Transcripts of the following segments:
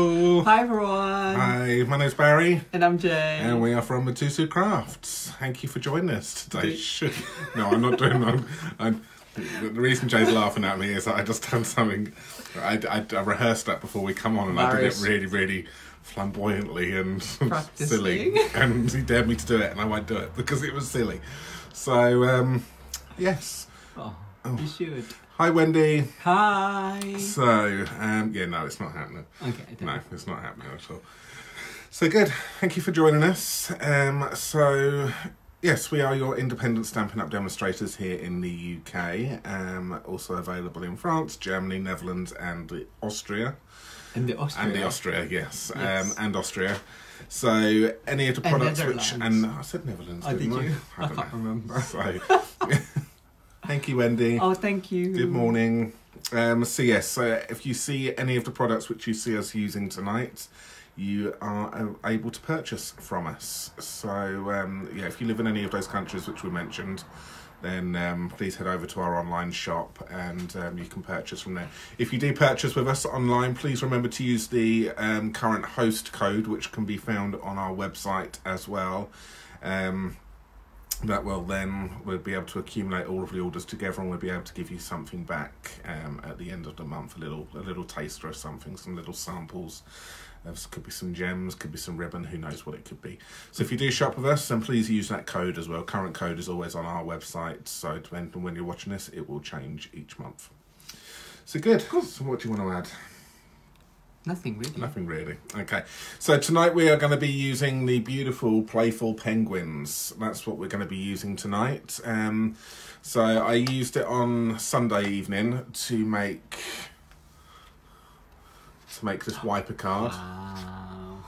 Hi everyone! Hi, my name's Barry. And I'm Jay. And we are from Mitosu Crafts. Thank you for joining us today. No, I'm not doing that. The reason Jay's laughing at me is that I just done something. I rehearsed that before we come on and I did it really flamboyantly and silly. And he dared me to do it and I won't do it because it was silly. So, yes. Oh, you should. Hi Wendy. Hi. So, yeah, no, it's not happening. Okay. No, it's not happening at all. So good. Thank you for joining us. So, yes, we are your independent Stampin' Up! Demonstrators here in the UK. Also available in France, Germany, Netherlands, and Austria. Yes. And Austria. So any of the products which I said Netherlands. I can't remember. So. Thank you, Wendy. Oh, thank you. Good morning. So yes, so if you see any of the products which you see us using tonight, you are able to purchase from us. So yeah, if you live in any of those countries which we mentioned, then please head over to our online shop and you can purchase from there. If you do purchase with us online, please remember to use the current host code, which can be found on our website as well. That will then, we'll be able to accumulate all of the orders together and we'll be able to give you something back at the end of the month, a little taster of something, some little samples. Could be some gems, could be some ribbon, who knows what it could be. So if you do shop with us, then please use that code as well. Current code is always on our website, so depending on when you're watching this, it will change each month. So good. Cool. So what do you want to add? Nothing really. Nothing really. Okay. So tonight we are going to be using the beautiful Playful Penguins. That's what we're going to be using tonight. So I used it on Sunday evening to make this wiper card. Wow.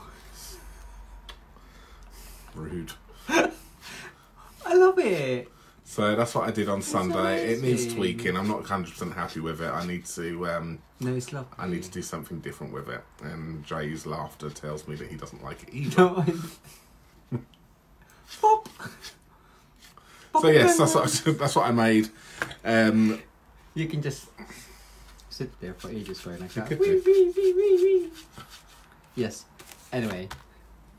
Rude. I love it. So that's what I did on Sunday. It needs tweaking. I'm not 100% happy with it. I need to no, it's lovely. I need to do something different with it. And Jay's laughter tells me that he doesn't like it either. No, Pop. Pop. So yes, that's what I made. You can just sit there for ages wearing like that. Wee. Yes. Anyway.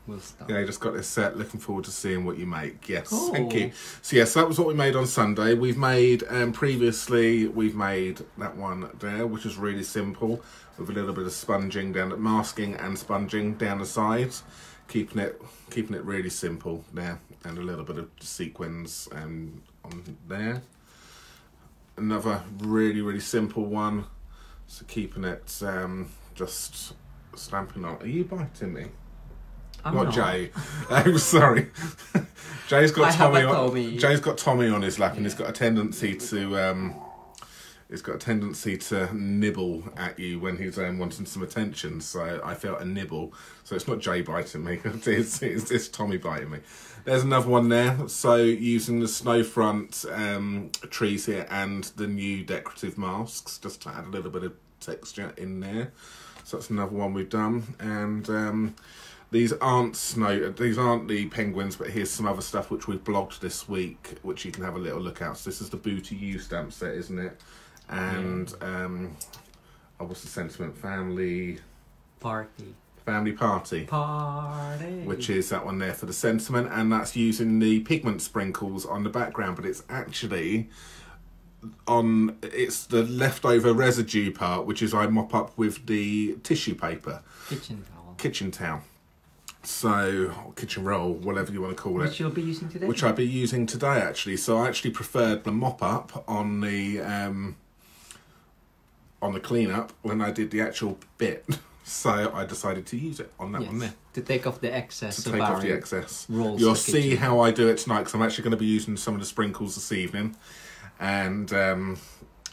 We'll stop. Yeah, I just got this set. Looking forward to seeing what you make. Yes, cool. Thank you. So yes, that was what we made on Sunday. We've made, previously, we've made that one there, which is really simple, with a little bit of sponging down, masking and sponging down the sides, keeping it really simple there, and a little bit of sequins on there. Another really simple one. So keeping it just stamping on. Are you biting me? Not Jay. I'm sorry. Jay's got Tommy on his lap, yeah. And he's got a tendency to nibble at you when he's wanting some attention. So I felt a nibble. So it's not Jay biting me. It's Tommy biting me. There's another one there. So using the snowfront trees here and the new decorative masks, just to add a little bit of texture in there. So that's another one we've done, and. These aren't the penguins, but here's some other stuff which we've blogged this week, which you can have a little look at. So this is the Boo to You stamp set, isn't it? And what's the sentiment? Family Party. Which is that one there for the sentiment, and that's using the pigment sprinkles on the background, but it's actually it's the leftover residue part, which is I mop up with the tissue paper. Kitchen towel. So, kitchen roll, whatever you want to call it. Which you'll be using today? Which I'll be using today, actually. So I actually preferred the mop-up on the clean-up when I did the actual bit. So I decided to use it on that one there. To take off the excess. To take off the excess. You'll see how I do it tonight, because I'm actually going to be using some of the sprinkles this evening. And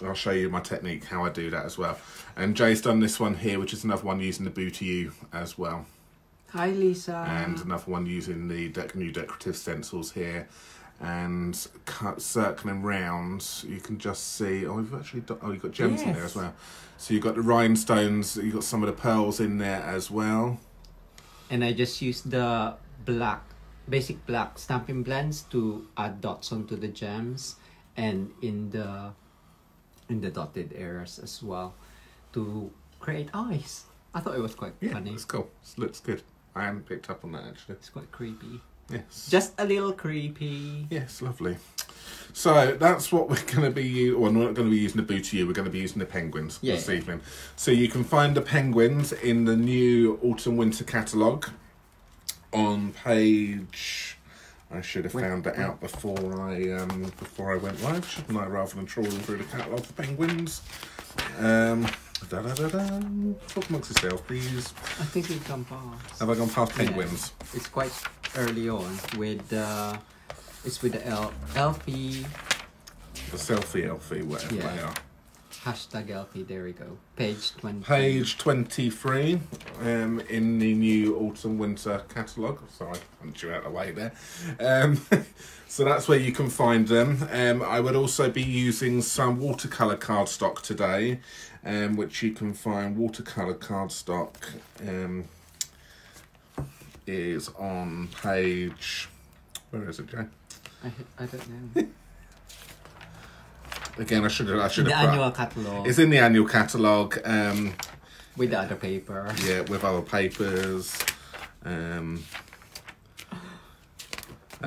I'll show you my technique, how I do that as well. And Jay's done this one here, which is another one using the Boo to You as well. Hi, Lisa. And another one using the new decorative stencils here. And circling round, you can just see... Oh, you've got gems in there as well. So you've got the rhinestones, you've got some of the pearls in there as well. And I just used the basic black stamping blends to add dots onto the gems. And in the dotted areas as well to create eyes. I thought it was quite funny. Yeah, it's cool. It looks good. I haven't picked up on that, actually. It's quite creepy. Yes. Just a little creepy. Yes, lovely. So that's what we're going to be using. Well, we're not going to be using the Boo to You. We're going to be using the penguins this evening. So you can find the penguins in the new autumn-winter catalogue on page... I should have found that out before I went live, shouldn't I? Rather than trawling through the catalogue for penguins. Talk amongst yourself, please. I think we've gone past. Have I gone past penguins? Yeah. It's quite early on with it's with the Elfie. The Selfie Elfie, whatever they are. Hashtag Elfie. There we go. Page 20. Page 23. In the new autumn winter catalogue. Sorry, I'm you out of the way there. So that's where you can find them. I would also be using some watercolour cardstock today, which you can find. Watercolour cardstock is on page. Where is it, Jay? I don't know. Again, I should have. The annual catalogue. It's in the annual catalogue. With other paper. Yeah, with other papers. I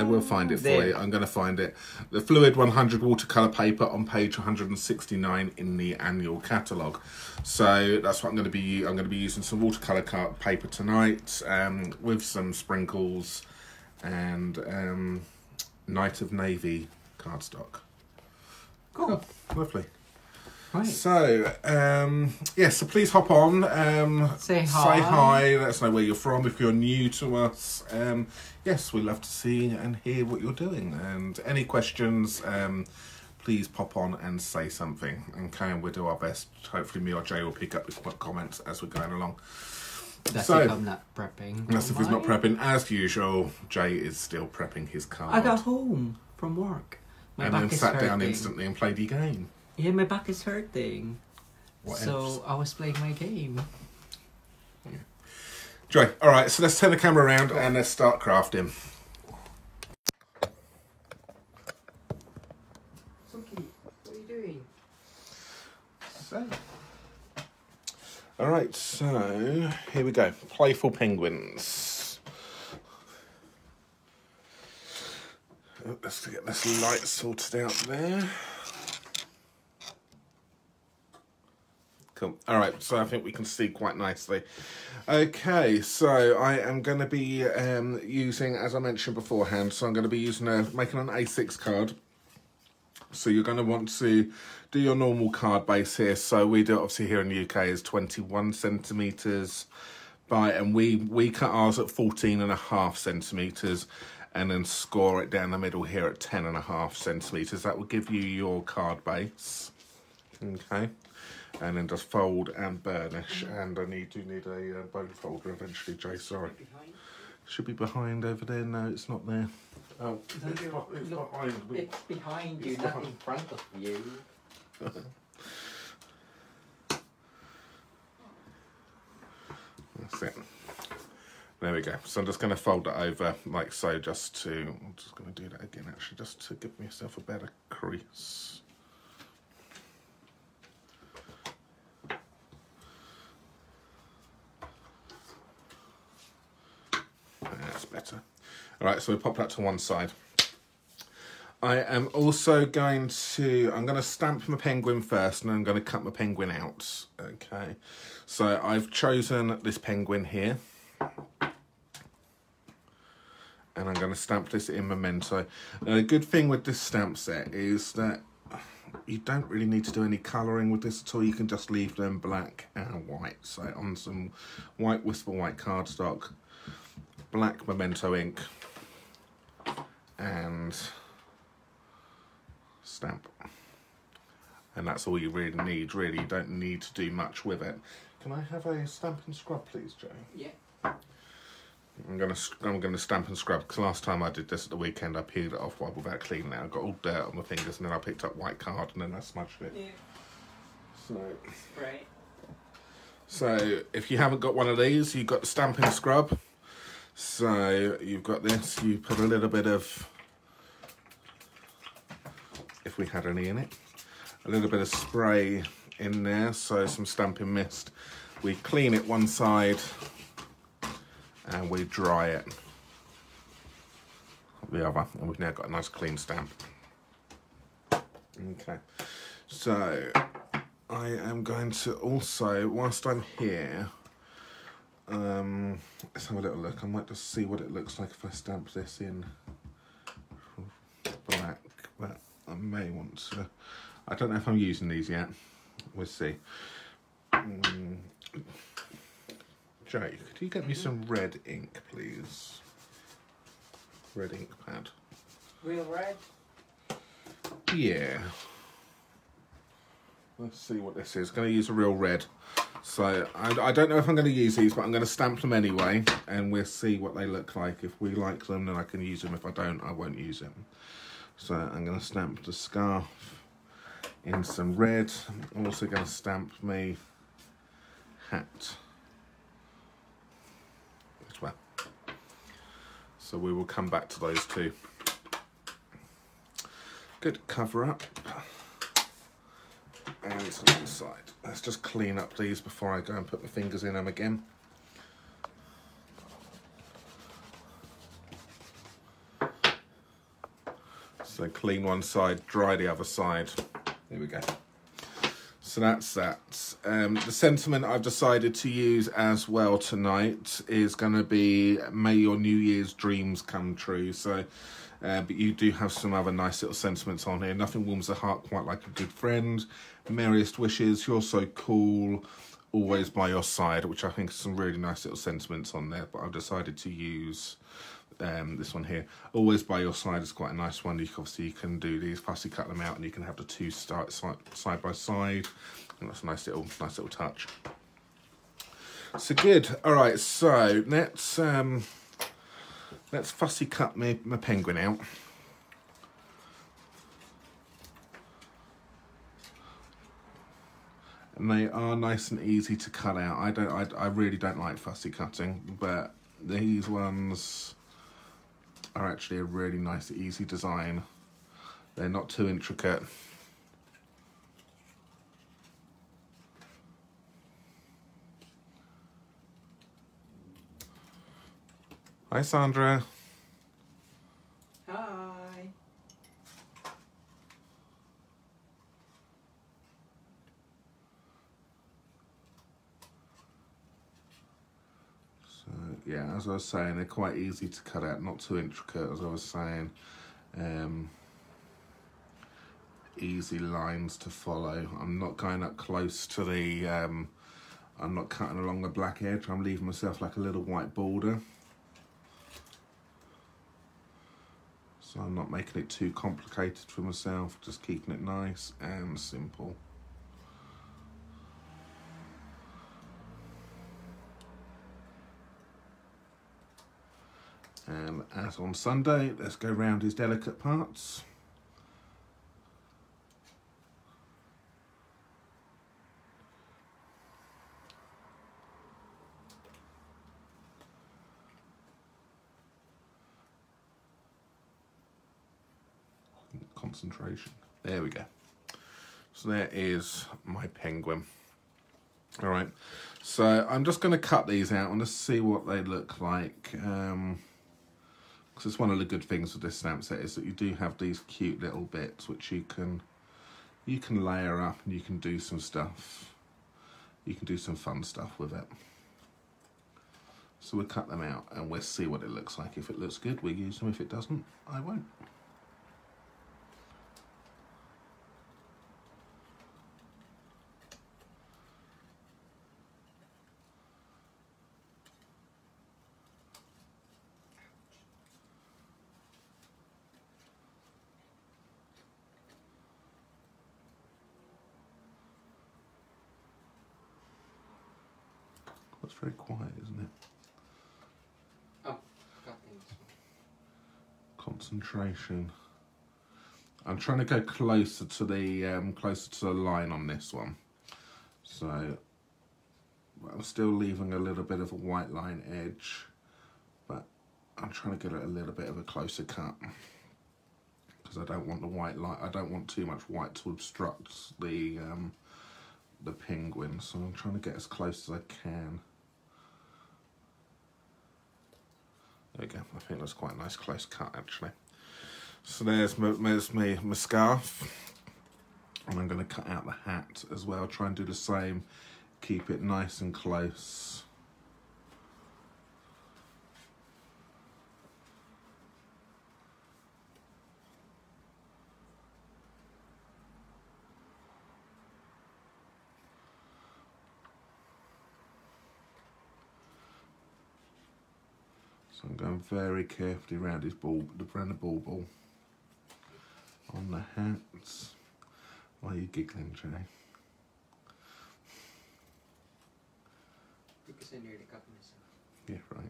will find it for you. I'm going to find it. The Fluid 100 watercolour paper on page 169 in the annual catalogue. So that's what I'm going to be. I'm going to be using some watercolour paper tonight with some sprinkles and Night of Navy cardstock. Cool. Oh, lovely. Right. So, so please hop on. Say hi. Let us know where you're from. If you're new to us, yes, we love to see and hear what you're doing. And any questions, please pop on and say something. Okay, and we'll do our best. Hopefully, me or Jay will pick up the comments as we're going along. That's if I'm not prepping. That's if he's not prepping. As usual, Jay is still prepping his card. I got home from work. My and then sat down instantly and played your game. Yeah, my back is hurting. What else? So I was playing my game. Yeah. Joy, alright, so let's turn the camera around and let's start crafting. Something, what are you doing? So. Alright, so here we go. Playful Penguins. Let's get this light sorted out there. Cool. All right, so I think we can see quite nicely. Okay, so I am going to be using, as I mentioned beforehand, so I'm going to be using making an A6 card. So you're going to want to do your normal card base here. So we do, obviously here in the UK, is 21 centimetres by, and we cut ours at 14.5 centimetres. And then score it down the middle here at 10.5 centimetres. That will give you your card base. Okay. And then just fold and burnish. And I do need a bone folder eventually, Jay, sorry. Should be behind over there. No, it's not there. Oh, it's behind. It's behind you, not in front of you. That's it. There we go. So I'm just going to fold it over like so, I'm just going to do that again, actually, just to give myself a better crease. That's better. All right, so we pop that to one side. I am also going to, I'm going to stamp my penguin first and I'm going to cut my penguin out. Okay. So I've chosen this penguin here. And I'm going to stamp this in Memento. Now, the good thing with this stamp set is that you don't really need to do any colouring with this at all. You can just leave them black and white. So on some white Whisper White cardstock, black Memento ink, and stamp. And that's all you really need, really. You don't need to do much with it. Can I have a stamp and scrub, please, Joe? Yeah. I'm gonna stamp and scrub because last time I did this at the weekend I peeled it off without cleaning it. I got all dirt on my fingers and then I picked up white card and then I smudged it. Yeah. So. Right. So if you haven't got one of these, you've got the stamp and scrub. So you've got this. You put a little bit of, if we had any in it, a little bit of spray in there. So some stamping mist. We clean it one side and we dry it the other, and we've now got a nice clean stamp. Okay, so I am going to also, whilst I'm here, let's have a little look. I might just see what it looks like if I stamp this in black, but I may want to. I don't know if I'm using these yet. We'll see. Joe, could you get me some red ink, please? Red ink pad. Real red? Yeah. Let's see what this is. Going to use a real red. So I don't know if I'm going to use these, but I'm going to stamp them anyway, and we'll see what they look like. If we like them, then I can use them. If I don't, I won't use them. So I'm going to stamp the scarf in some red. I'm also going to stamp my hat as well. So we will come back to those two. Good cover up. And to the side. Let's just clean up these before I go and put my fingers in them again. So clean one side, dry the other side. There we go. So that's that. The sentiment I've decided to use as well tonight is going to be "May your New Year's dreams come true." So, but you do have some other nice little sentiments on here. Nothing warms the heart quite like a good friend. Merriest wishes. You're so cool. Always by your side, which I think is some really nice little sentiments on there. But I've decided to use this one here. Always by your side is quite a nice one. You can, obviously you can do these, plus you cut them out and you can have the two start side by side, and that's a nice little touch. So good. All right, so let's fussy cut my penguin out. And they are nice and easy to cut out. I really don't like fussy cutting, but these ones are actually a really nice, easy design. They're not too intricate. Hi, Sandra. Hi. Yeah, as I was saying, they're quite easy to cut out, not too intricate, as I was saying. Easy lines to follow. I'm not going up close to the, I'm not cutting along the black edge. I'm leaving myself like a little white border. So I'm not making it too complicated for myself, just keeping it nice and simple. As on Sunday, let's go round his delicate parts. Concentration. There we go. So there is my penguin. All right, so I'm just going to cut these out and just see what they look like. Because it's one of the good things with this stamp set is that you do have these cute little bits which you can layer up, and you can do some stuff. You can do some fun stuff with it. So we'll cut them out and we'll see what it looks like. If it looks good, we'll use them. If it doesn't, I won't. Very quiet, isn't it? Oh, concentration. I'm trying to go closer to the line on this one, so I'm still leaving a little bit of a white line edge, but I'm trying to get it a little bit of a closer cut because I don't want the white line. I don't want too much white to obstruct the penguin, so I'm trying to get as close as I can. There we go, I think that's quite a nice close cut actually. So there's my scarf, and I'm going to cut out the hat as well, try and do the same, keep it nice and close. So I'm going very carefully around his ball, around the bauble on the hats. Why are you giggling, Jay? Because I nearly cut myself. Yeah, right.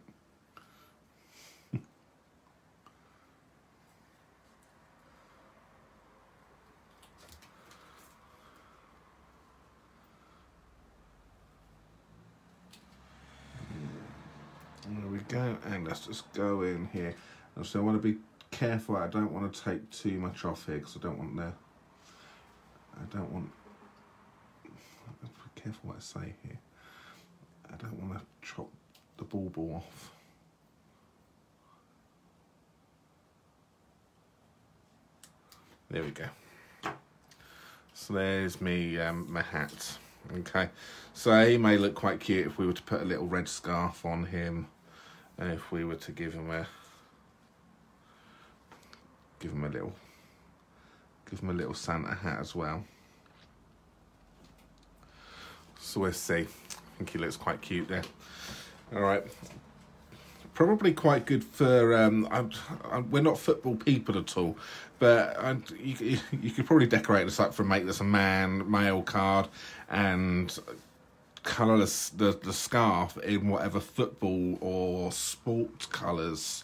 Go, and let's just go in here. And so I want to be careful. I don't want to take too much off here because I don't want the. Be careful what I say here. I don't want to chop the bauble off. There we go. So there's me, my hat. Okay, so he may look quite cute if we were to put a little red scarf on him. And if we were to give him a little Santa hat as well. So we'll see. I think he looks quite cute there. All right, probably quite good for. We're not football people at all, but you could probably decorate this up for make this a male card and colour the scarf in whatever football or sport colours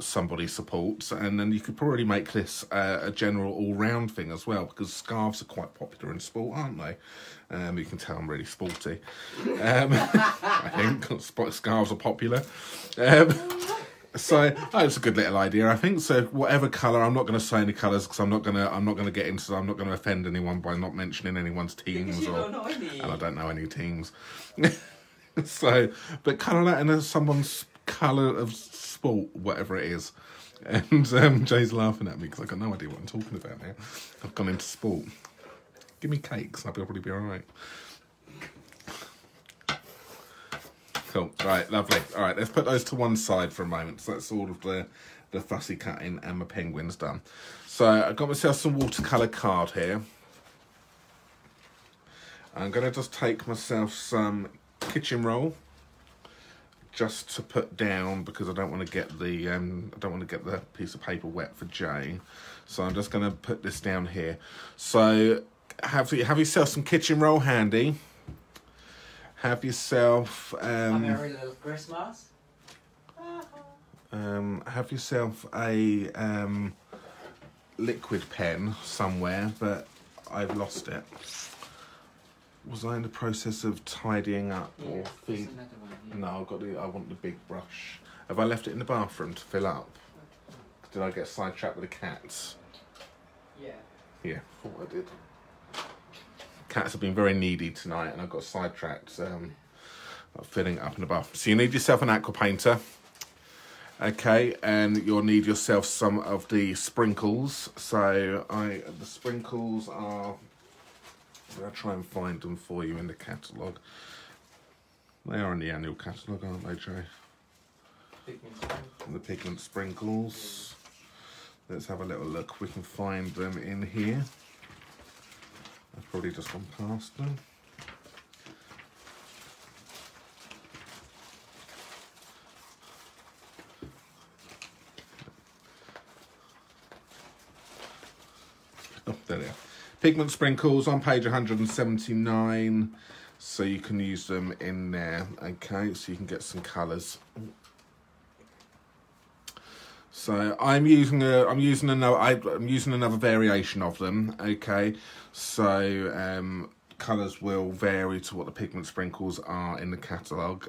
somebody supports, and then you could probably make this a general all-round thing as well, because scarves are quite popular in sport, aren't they? You can tell I'm really sporty. I think scarves are popular. So it's a good little idea, I think. So whatever colour, I'm not going to say any colours because I'm not going to get into. I'm not going to offend anyone by not mentioning anyone's teams, because you don't know any. And I don't know any teams. So, but colour that in someone's colour of sport, whatever it is. And Jay's laughing at me because I've got no idea what I'm talking about now. I've gone into sport. Give me cakes, I'll probably be all right. Cool. Right, lovely. All right, let's put those to one side for a moment. So that's all of the fussy cutting and my penguins done. So I've got myself some watercolour card here. I'm going to just take myself some kitchen roll just to put down because I don't want to get the piece of paper wet for Jay. So I'm just going to put this down here. So have yourself some kitchen roll handy. Have yourself a merry little Christmas. Have yourself a liquid pen somewhere, but I've lost it. Was I in the process of tidying up or feed? Yeah. No, I want the big brush. Have I left it in the bathroom to fill up? Did I get sidetracked with the cats? Yeah. Yeah, I thought I did. Cats have been very needy tonight, and I've got sidetracked filling it up in the bathroom. So you need yourself an aqua painter, okay, and you'll need yourself some of the sprinkles. So the sprinkles are, I'll try and find them for you in the catalogue. They are in the annual catalogue, aren't they, Jay? The pigment sprinkles. Let's have a little look. We can find them in here. I've probably just gone past them. Oh, there they are. Pigment sprinkles on page 179. So you can use them in there. Okay, so you can get some colours. So I'm using another variation of them. Okay, so colours will vary to what the pigment sprinkles are in the catalogue.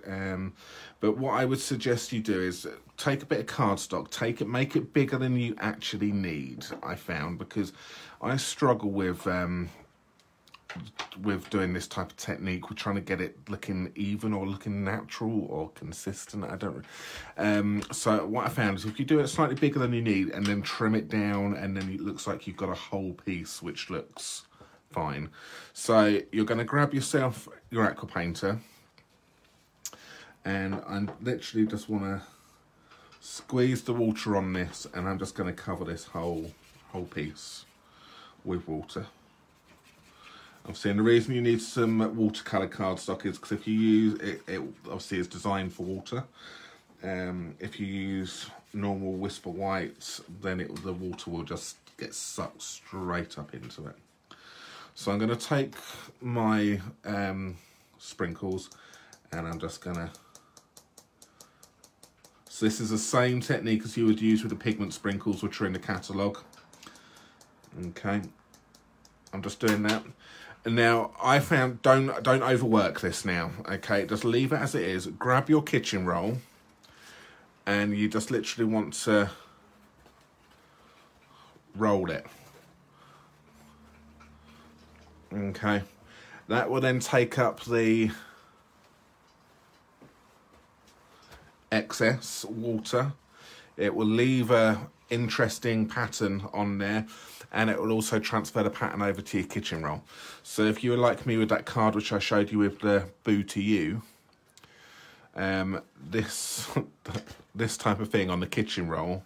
But what I would suggest you do is take a bit of cardstock, make it bigger than you actually need. I found because I struggle with with doing this type of technique, we're trying to get it looking even or looking natural or consistent. I don't so what I found is if you do it slightly bigger than you need and then trim it down, and then it looks like you've got a whole piece which looks fine. So you're going to grab yourself your aqua painter, and I literally just want to squeeze the water on this, and I'm just going to cover this whole piece with water. Obviously, and the reason you need some watercolour cardstock is because if you use it, it obviously is designed for water. If you use normal Whisper White, then the water will just get sucked straight up into it. So I'm going to take my sprinkles, and I'm just going to... So this is the same technique as you would use with the pigment sprinkles, which are in the catalogue. Okay, I'm just doing that. Now, I found don't overwork this now, okay? Just leave it as it is. Grab your kitchen roll, and you just literally want to roll it. Okay, that will then take up the excess water. It will leave a interesting pattern on there, and it will also transfer the pattern over to your kitchen roll. So if you were like me with that card which I showed you with the Boo to You, this type of thing on the kitchen roll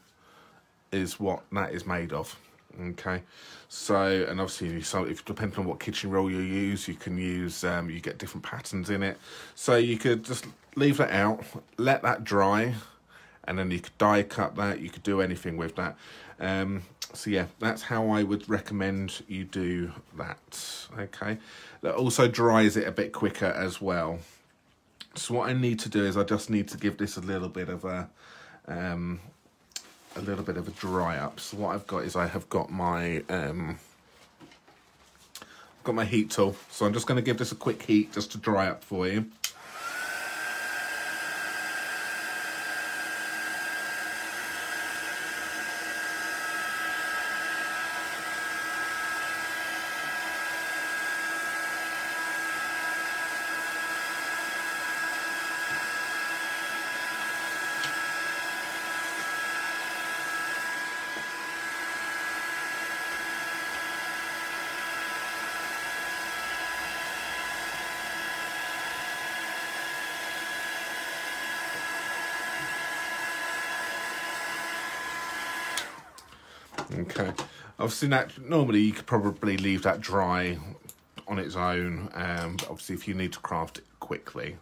is what that is made of. Okay, so, and obviously, so if depending on what kitchen roll you use, you can use you get different patterns in it. So you could just leave that out, let that dry, and then you could die cut that, you could do anything with that. So yeah, that's how I would recommend you do that, okay? That also dries it a bit quicker as well. So what I need to do is I just need to give this a little bit of a dry up. So what I've got is I have got my heat tool. So I'm just gonna give this a quick heat just to dry up for you. Okay, obviously that normally you could probably leave that dry on its own, but obviously if you need to craft it quickly,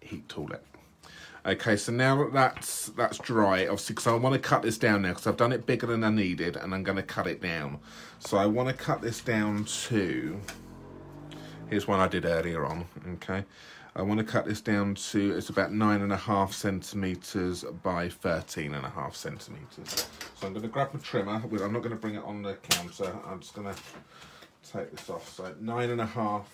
heat tool it. Okay, so now that that's dry, obviously, because I want to cut this down now, because I've done it bigger than I needed, and I'm going to cut it down. So I want to cut this down to, here's one I did earlier on, okay. I want to cut this down to, it's about 9.5 centimetres by 13.5 centimetres. So I'm going to grab a trimmer. I'm not going to bring it on the counter. I'm just going to take this off. So 9.5.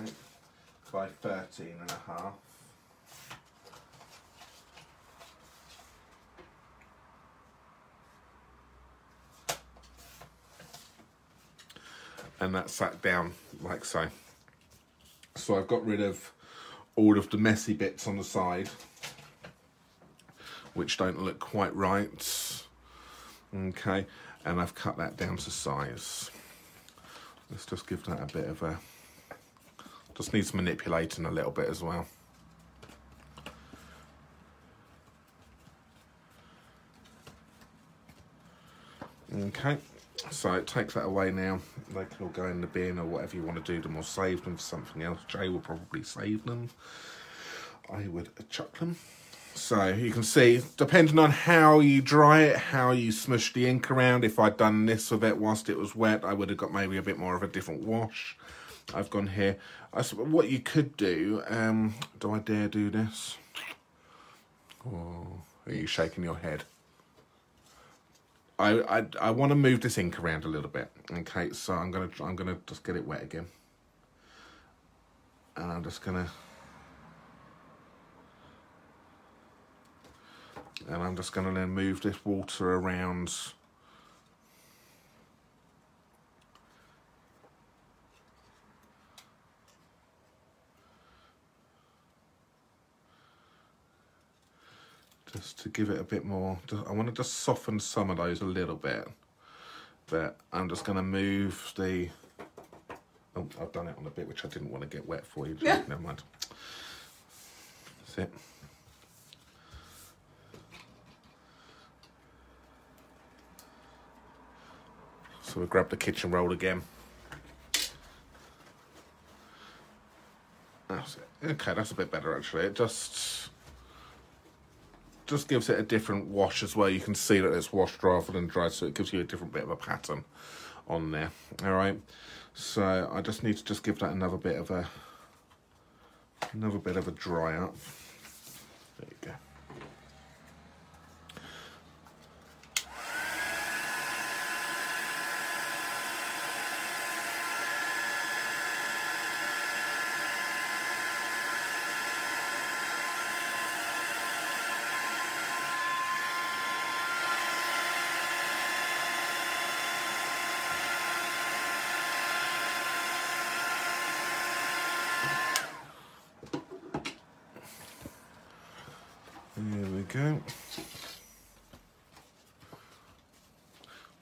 Okay. By 13.5. And that's sat down like so. So I've got rid of all of the messy bits on the side, which don't look quite right. Okay, and I've cut that down to size. Let's just give that a bit of a... Just needs manipulating a little bit as well. Okay. So it takes that away now. They can all go in the bin or whatever you want to do them, or save them for something else. Jay will probably save them. I would chuck them. So you can see, depending on how you dry it, how you smush the ink around, if I'd done this with it whilst it was wet, I would have got maybe a bit more of a different wash. I've gone here. What you could do, do I dare do this? Oh, are you shaking your head? I want to move this ink around a little bit. Okay, so I'm gonna just get it wet again. and I'm just gonna then move this water around just to give it a bit more. I want to just soften some of those a little bit, but I'm just going to move the, oh, I've done it on a bit which I didn't want to get wet for you. Yeah. Never mind. That's it. So we'll grab the kitchen roll again. That's it. Okay, that's a bit better actually. It just gives it a different wash as well. You can see that it's washed rather than dried, so it gives you a different bit of a pattern on there. All right, so I just need to just give that another bit of a dry up. There you go.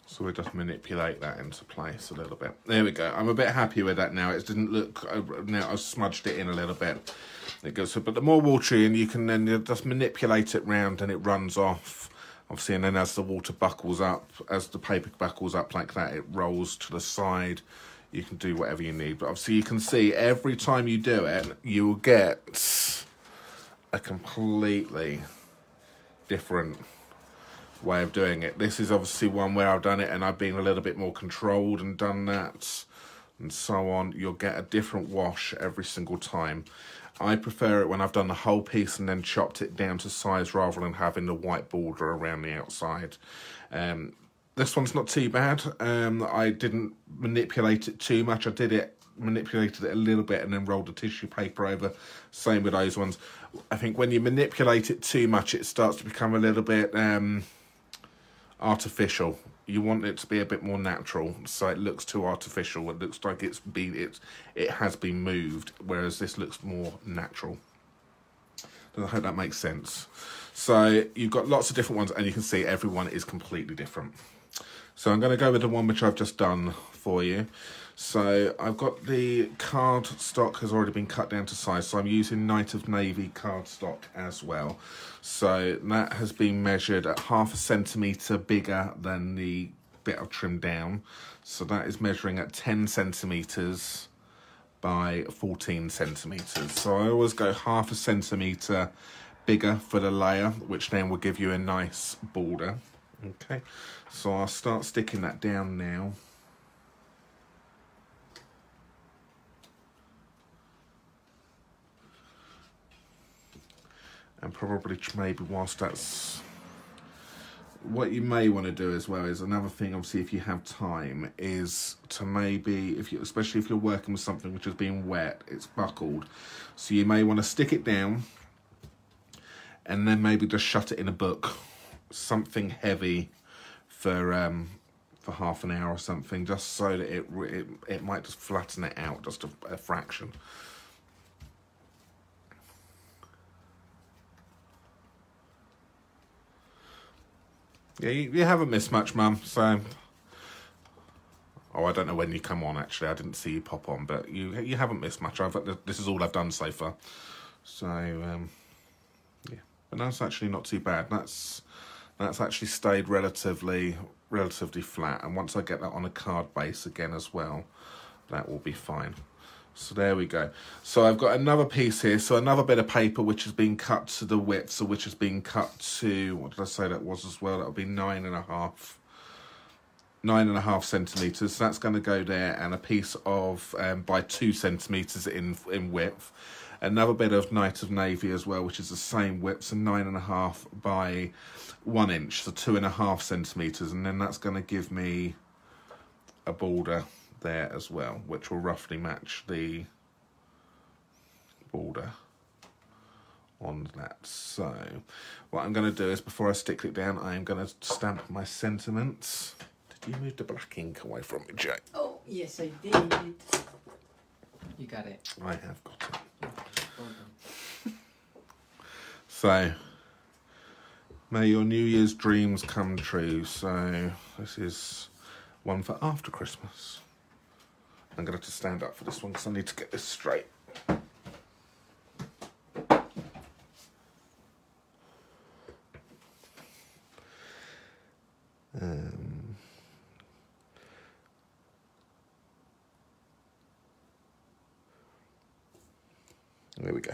So we just manipulate that into place a little bit. There we go. I'm a bit happy with that now. It didn't look, now I've smudged it in a little bit. It goes, but the more water in, you can then just manipulate it round and it runs off. Obviously, and then as the water buckles up, as the paper buckles up like that, it rolls to the side. You can do whatever you need. But obviously you can see every time you do it, you will get a completely different way of doing it. This is obviously one where I've done it and I've been a little bit more controlled and done that and so on. You'll get a different wash every single time. I prefer it when I've done the whole piece and then chopped it down to size rather than having the white border around the outside. This one's not too bad. I didn't manipulate it too much. I did it, manipulated it a little bit and then rolled the tissue paper over. Same with those ones. I think when you manipulate it too much, it starts to become a little bit artificial. You want it to be a bit more natural, so it looks too artificial. It looks like it has been moved, whereas this looks more natural. I hope that makes sense. So you've got lots of different ones, and you can see every one is completely different. So I'm going to go with the one which I've just done for you. So I've got the card stock has already been cut down to size, so I'm using Night of Navy card stock as well. So that has been measured at 1/2 centimetre bigger than the bit I've trimmed down. So that is measuring at 10 centimetres by 14 centimetres. So I always go 1/2 centimetre bigger for the layer, which then will give you a nice border. Okay, so I'll start sticking that down now. And probably maybe whilst that's, what you may want to do as well is another thing, obviously, if you have time, is to maybe, if you, especially if you're working with something which has been wet, it's buckled. So you may want to stick it down and then maybe just shut it in a book. Something heavy for 1/2 an hour or something, just so that it might just flatten it out just a fraction. Yeah, you haven't missed much, Mum, so... Oh, I don't know when you come on, actually. I didn't see you pop on, but you haven't missed much. This is all I've done so far. So, yeah. But that's actually not too bad. That's actually stayed relatively flat. And once I get that on a card base again as well, that will be fine. So there we go. So I've got another piece here. So another bit of paper which has been cut to the width. So which has been cut to, what did I say that was as well? That would be 9.5 centimetres. So that's going to go there, and a piece of by 2 centimetres in width. Another bit of Night of Navy as well, which is the same width. So 9.5 by 1 inch. So 2.5 centimetres, and then that's going to give me a border there as well, which will roughly match the border on that. So what I'm going to do is, before I stick it down, I am going to stamp my sentiments. Did you move the black ink away from me, Jay? Oh, yes I did. You got it. I have got it. Well, so, may your New Year's dreams come true. So this is one for after Christmas. I'm going to have to stand up for this one because I need to get this straight. There we go.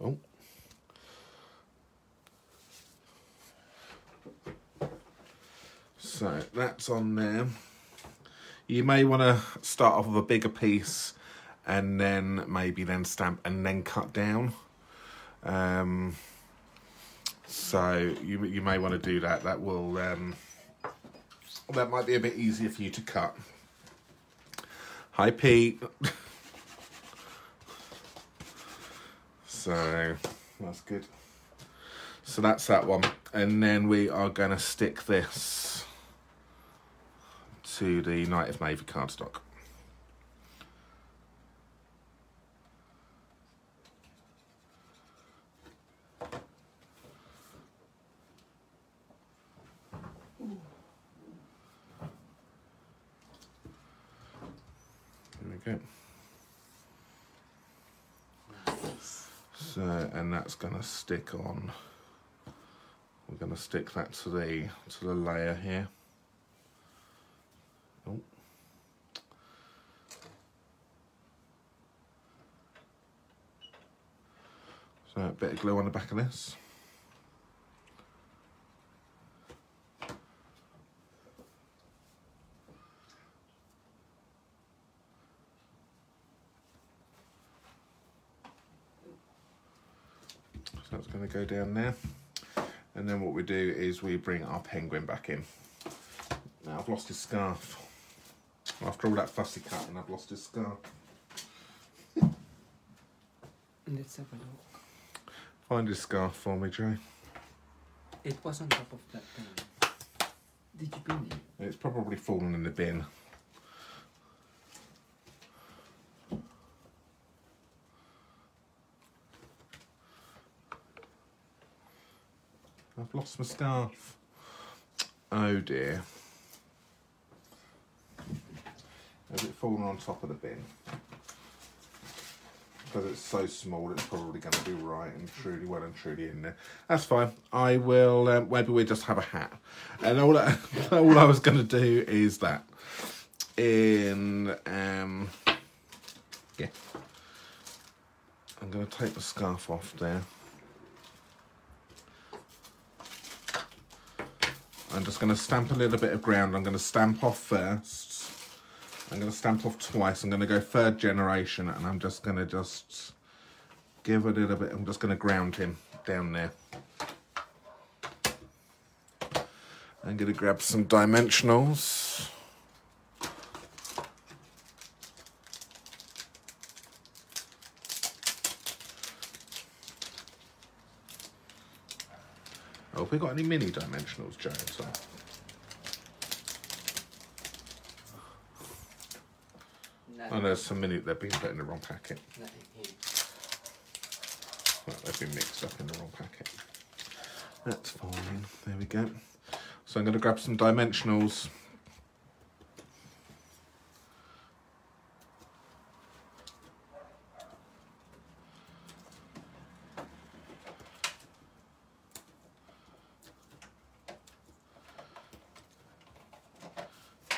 Oh. So that's on there. You may want to start off with a bigger piece and then maybe then stamp and then cut down. So you may want to do that. That will that might be a bit easier for you to cut. Hi Pete. So that's good. So that's that one, and then we are going to stick this to the Night of Navy cardstock. There we go. Nice. So, and that's going to stick on. We're going to stick that to the layer here. Oh. So a bit of glue on the back of this. That's going to go down there, and then what we do is we bring our penguin back in. Now I've lost his scarf. After all that fussy cutting, I've lost his scarf. Let's have a look. Find his scarf for me, Jay. It was on top of that thing. Did you bin it? It's probably fallen in the bin. I've lost my scarf. Oh dear. Has it fallen on top of the bin? Because it's so small, it's probably going to be right and truly, well and truly in there. That's fine. I will, maybe we'll just have a hat. And all, that, all I was going to do is that. In, yeah. I'm going to take the scarf off there. I'm just going to stamp a little bit of ground. I'm going to stamp off first. I'm going to stamp off twice. I'm going to go third generation, and I'm just going to just give a little bit. I'm just going to ground him down there. I'm going to grab some dimensionals. Have we got any mini dimensionals, Joe? So. No. Oh, there's some mini. They've been put in the wrong packet. No, they've been mixed up in the wrong packet. That's fine. There we go. So I'm going to grab some dimensionals.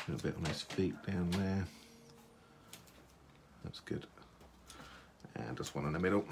A bit on his feet down there. That's good. And just one in the middle.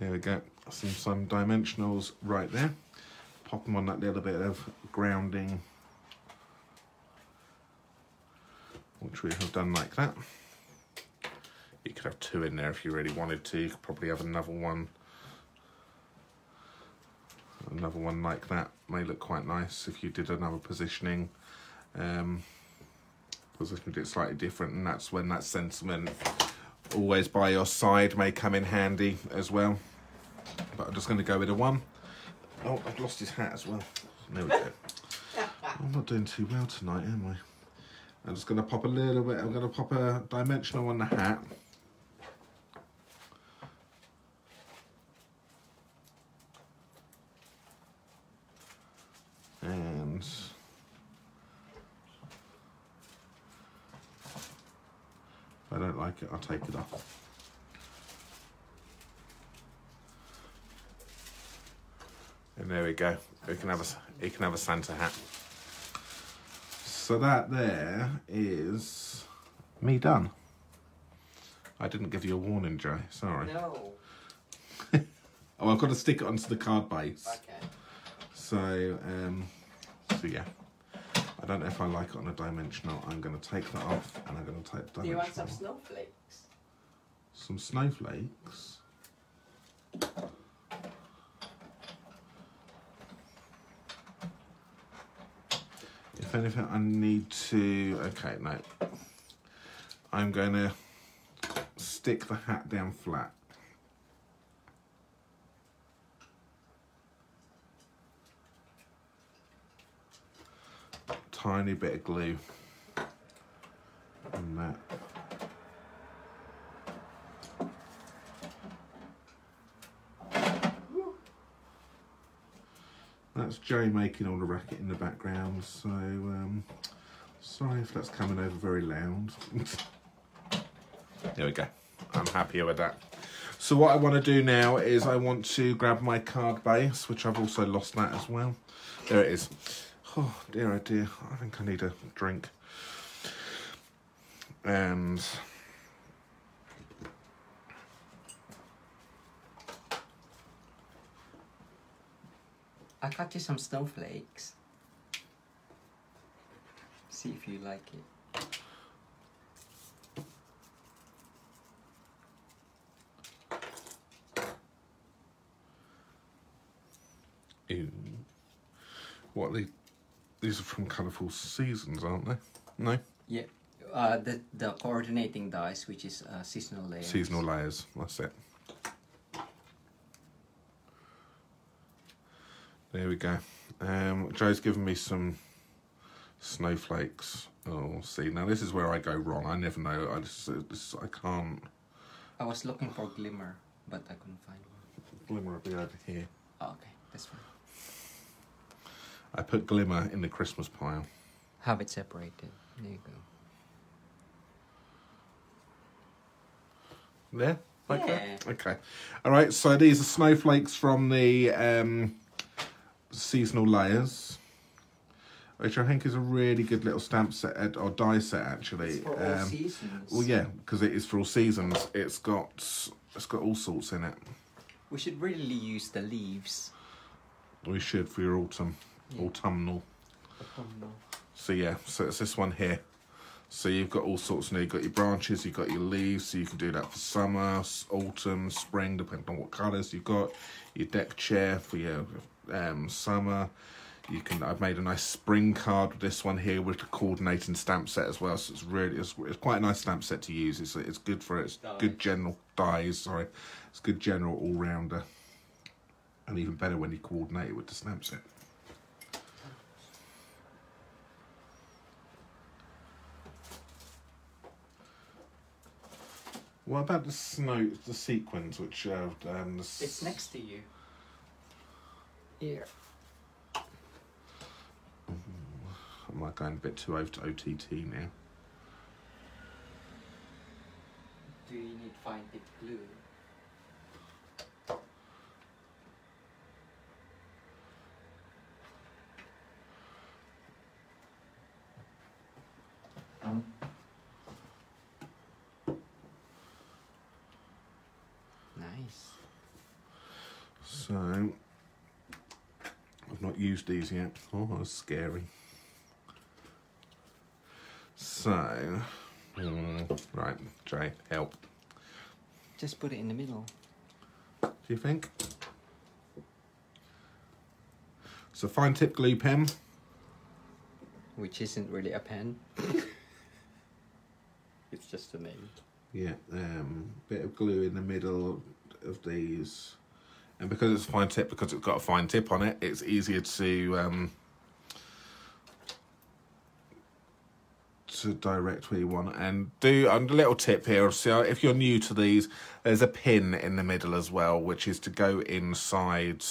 There we go, some dimensionals right there. Pop them on that little bit of grounding, which we have done like that. You could have two in there if you really wanted to. You could probably have another one like that. May look quite nice if you did another positioning, positioned it slightly different, and that's when that sentiment always by your side may come in handy as well. But I'm just going to go with a one. Oh, I've lost his hat as well. There we go. I'm not doing too well tonight, am I? I'm just going to pop a little bit, I'm going to pop a dimensional on the hat. And if I don't like it, I'll take it off. And there we go. You can have a Santa hat. So that there is me done. I didn't give you a warning, Joe. Sorry. No. Oh, I've got to stick it onto the card base. Okay. So, so yeah. I don't know if I like it on a dimensional. I'm going to take that off, and I'm going to take the dimensional. Do you want some snowflakes? Some snowflakes? If anything, I need to... Okay, no. I'm going to stick the hat down flat. Tiny bit of glue on that. That's Joe making all the racket in the background, so sorry if that's coming over very loud. There we go. I'm happier with that. So what I want to do now is I want to grab my card base, which I've also lost that as well. There it is. Oh dear, oh dear. I think I need a drink. And I got you some snowflakes. See if you like it. Ew. What, these are from Colorful Seasons, aren't they? No? Yeah. The coordinating dice, which is Seasonal Layers. Seasonal Layers, that's it. There we go. Joe's given me some snowflakes. Oh, see, now this is where I go wrong. I never know. I can't. I was looking for glimmer, but I couldn't find one. Glimmer will be over here. Oh, okay, that's fine. I put glimmer in the Christmas pile. Have it separated. There you go. There? Like that? Okay. All right, so these are snowflakes from the... Seasonal Layers, which I think is a really good little stamp set or die set actually. It's for all seasons. Well, yeah, because it is for all seasons. It's got all sorts in it. We should really use the leaves. We should for your autumn, yeah. Autumnal. So yeah, so it's this one here. So you've got all sorts in there. You've got your branches, you've got your leaves, so you can do that for summer, autumn, spring, depending on what colours you've got. Your deck chair for your summer. I've made a nice spring card with this one here with a coordinating stamp set as well, so it's quite a nice stamp set to use. It's good for its good general dies, sorry. It's good general all rounder. And even better when you coordinate it with the stamp set. What about the sequins which have it's next to you. Here. Am I going a bit too over to OTT now? Do you need to find the glue? Nice. So I've not used these yet. Oh, that's scary. So right, Jay, help. Just put it in the middle. Do you think? It's a fine tip glue pen. Which isn't really a pen. It's just a name. Yeah, bit of glue in the middle of these. And because it's a fine tip, because it's got a fine tip on it, it's easier to direct where you want. And do a little tip here. So if you're new to these, there's a pin in the middle as well, which is to go inside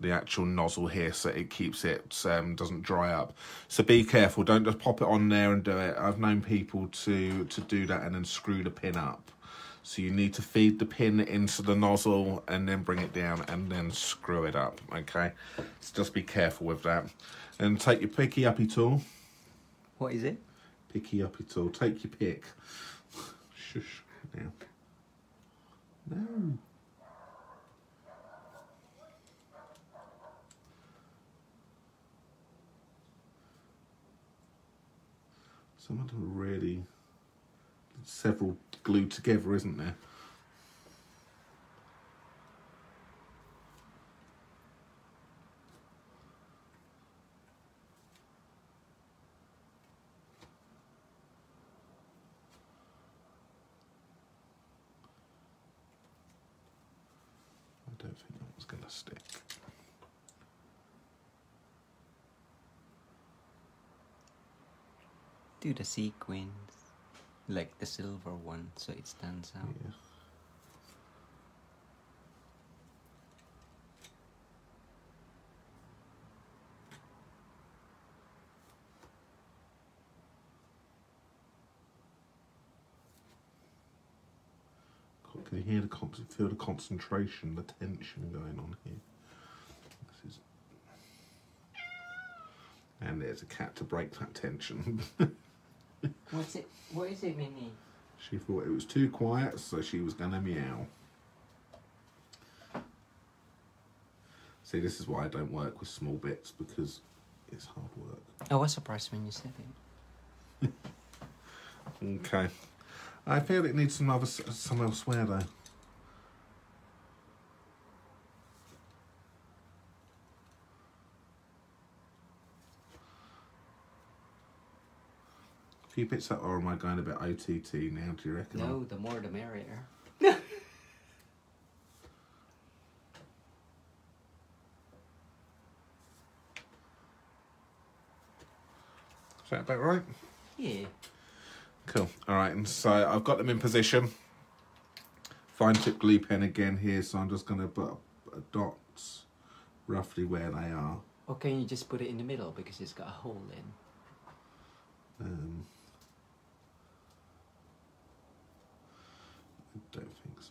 the actual nozzle here, so it keeps it, doesn't dry up. So be careful, don't just pop it on there and do it. I've known people to do that and then screw the pin up. So you need to feed the pin into the nozzle and then bring it down and then screw it up, okay? So just be careful with that. And take your picky uppy tool. What is it? Picky uppy tool, take your pick. Shush, now. No. Some of them are really several glued together, isn't there? I don't think that was going to stick. Do the sequins, like the silver one, so it stands out. Yeah. God, can you hear the feel the concentration, the tension going on here? This is, and there's a cat to break that tension. What's it? What is it, Minnie? She thought it was too quiet, so she was gonna meow. See, this is why I don't work with small bits, because it's hard work. I was surprised when you said it. Okay, I feel it needs some elsewhere though. Keep it so, or am I going a bit OTT now, do you reckon? No, the more the merrier. Is that about right? Yeah. Cool. All right, and so I've got them in position. Fine tip glue pen again here, so I'm just going to put dots roughly where they are. Or can you just put it in the middle because it's got a hole in? Don't think so.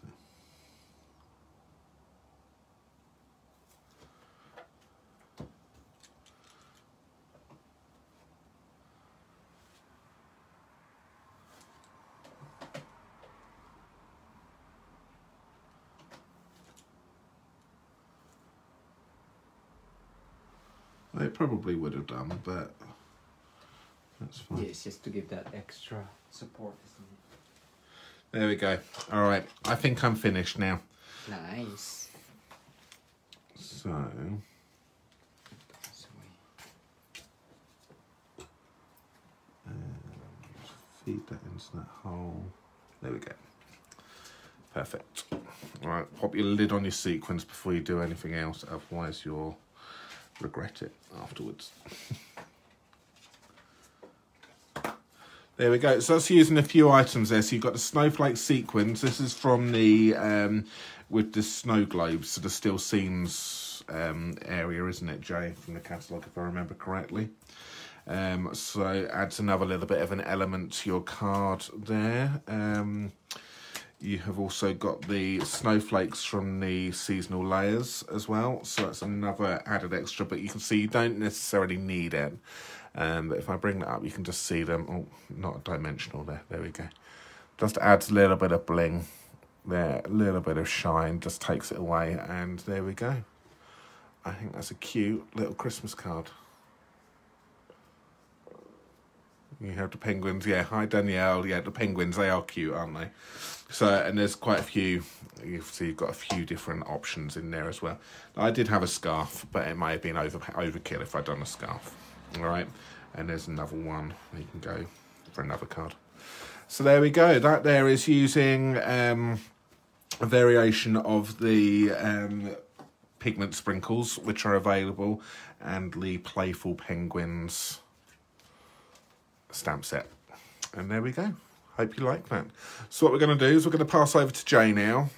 They probably would have done, but that's fine. Yeah, it's just to give that extra support, isn't it? There we go. All right, I think I'm finished now. Nice. So. Feed that into that hole. There we go. Perfect. All right, pop your lid on your sequins before you do anything else, otherwise you'll regret it afterwards. There we go. So that's using a few items there. So you've got the snowflake sequins. This is from the with the snow globes, so the still scenes area, isn't it, Jay, from the catalogue, if I remember correctly. So adds another little bit of an element to your card there. You have also got the snowflakes from the seasonal layers as well. So that's another added extra, but you can see you don't necessarily need it. But if I bring that up, you can just see them. Oh, not a dimensional there. There we go. Just adds a little bit of bling There, a little bit of shine just takes it away, and there we go. I think that's a cute little Christmas card. You have the penguins, yeah. Hi, Danielle. Yeah, the penguins, they are cute, aren't they? So, and there's quite a few. You see, you've got a few different options in there as well. I did have a scarf, but it may have been overkill if I'd done a scarf. All right. And there's another one. You can go for another card. So there we go. That there is using a variation of the Pigment Sprinkles, which are available, and the Playful Penguins stamp set. And there we go. Hope you like that. So what we're going to do is we're going to pass over to Jay now,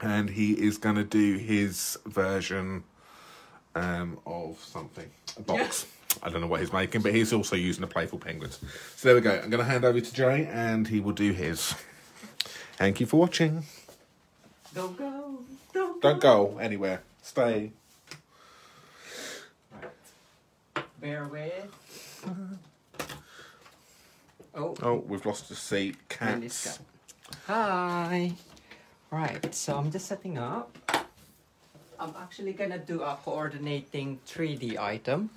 and he is going to do his version of something, a box. Yeah. I don't know what he's making, but he's also using the Playful Penguins. So there we go. I'm going to hand over to Jay, and he will do his. Thank you for watching. Don't go. Don't go. Don't go anywhere. Stay. Right. Bear with. Oh. Oh, we've lost the seat. Cats. Hi. Right, so I'm just setting up. I'm actually going to do a coordinating 3D item.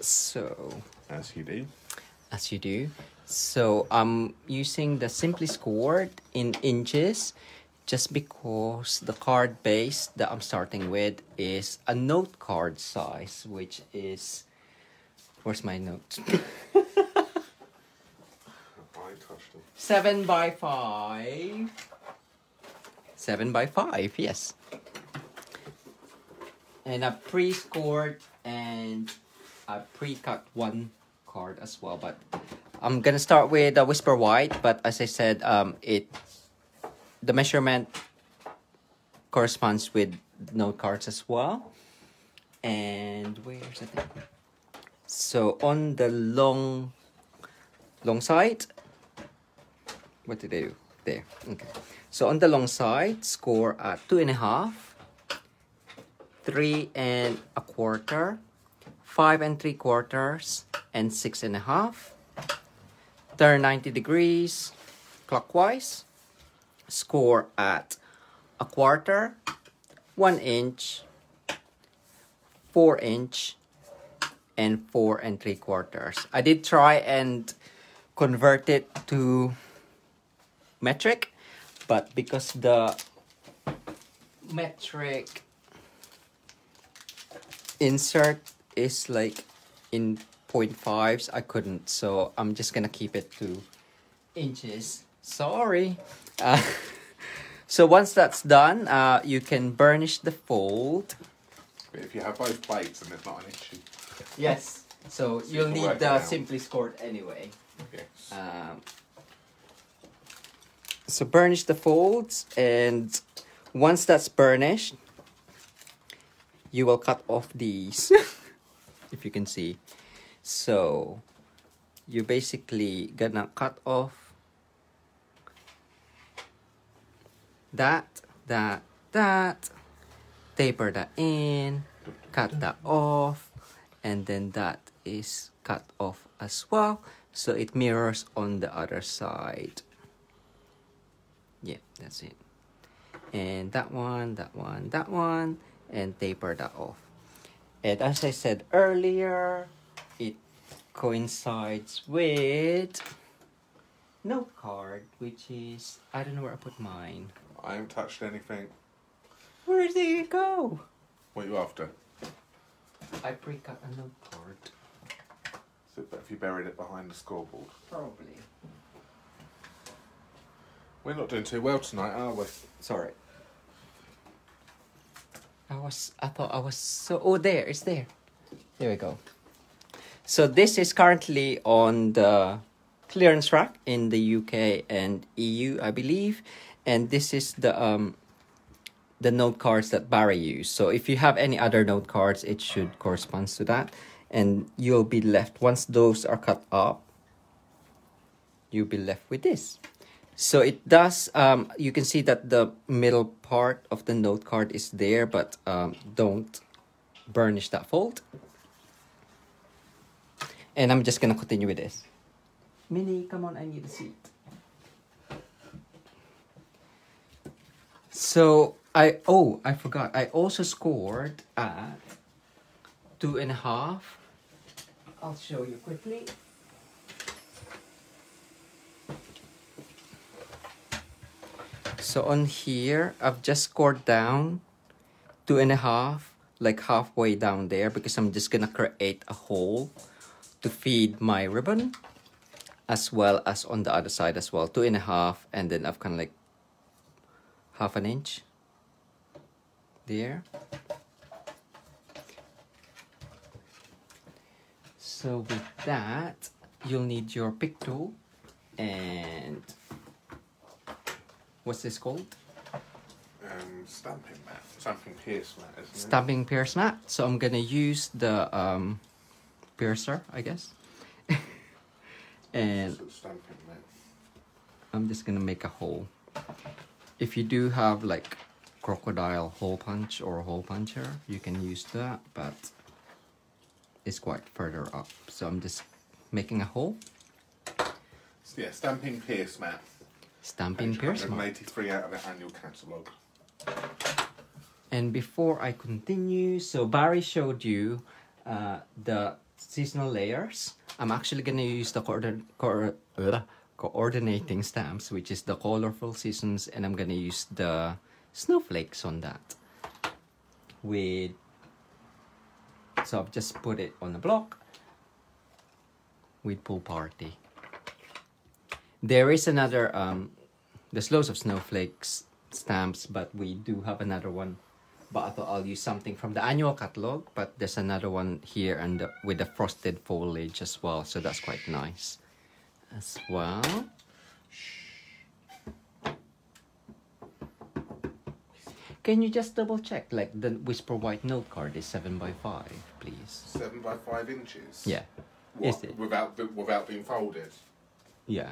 So as you do, so I'm using the Simply Scored in inches, just because the card base that I'm starting with is a note card size, which is, where's my notes? 7 by 5. 7 by 5, yes. And I pre-scored and I pre-cut one card as well. But I'm going to start with a Whisper White. But as I said, the measurement corresponds with note cards as well. And where's the thing? So on the long side, what did I do? There, okay. So on the long side, score at 2.5. 3 1/4, 5 3/4, and 6 1/2. Turn 90 degrees clockwise. Score at 1/4, 1 inch, 4 inch, and 4 3/4. I did try and convert it to metric, but because the metric insert is like in 0.5s, I couldn't, so I'm just gonna keep it to inches. Sorry. So once that's done, you can burnish the fold. But if you have both plates, then there's not an issue. Yes. So you'll need the Simply Scored anyway. Yes. So burnish the folds, and once that's burnished, you will cut off these, if you can see. So you're basically gonna cut off that, taper that in, cut that off, and then that is cut off as well. So it mirrors on the other side. Yeah, that's it. And that one. And taper that off. And as I said earlier, it coincides with note card, which is, I don't know where I put mine. I haven't touched anything. Where did it go? What are you after? I pre-cut a note card. Is it better if you buried it behind the scoreboard? Probably. We're not doing too well tonight, are we? Sorry. I thought I was so, oh, there, it's there. There we go. So this is currently on the clearance rack in the UK and EU, I believe. And this is the note cards that Barry used. So if you have any other note cards, it should correspond to that. And you'll be left, once those are cut up, you'll be left with this. So it does, you can see that the middle part of the note card is there, but don't burnish that fold. And I'm just going to continue with this. Minnie, come on, I need a seat. So I forgot. I also scored at 2.5. I'll show you quickly. So on here, I've just scored down 2.5, like halfway down there, because I'm just gonna create a hole to feed my ribbon, as well as on the other side as well, 2.5, and then I've kind of like half an inch there. So with that, you'll need your pick tool and what's this called? Stamping mat. Stamping pierce mat, isn't it? Stamping pierce mat. So I'm gonna use the piercer, I guess. And stamping mat. I'm just gonna make a hole. If you do have like crocodile hole punch or hole puncher, you can use that, but it's quite further up. So I'm just making a hole. Yeah, stamping pierce mat. Stampin' Pierce. 183 out of the annual catalogue. And before I continue, so Barry showed you the seasonal layers. I'm actually going to use the coordinating stamps, which is the Colorful Seasons, and I'm going to use the snowflakes on that. So I've just put it on a block with Pool Party. There is another, there's loads of snowflakes stamps, but we do have another one. But I thought I'll use something from the annual catalogue, but there's another one here and with the frosted foliage as well, so that's quite nice as well. Can you just double check, like the Whisper White note card is 7x5, please? 7x5 inches? Yeah. What, is it? Without being folded? Yeah.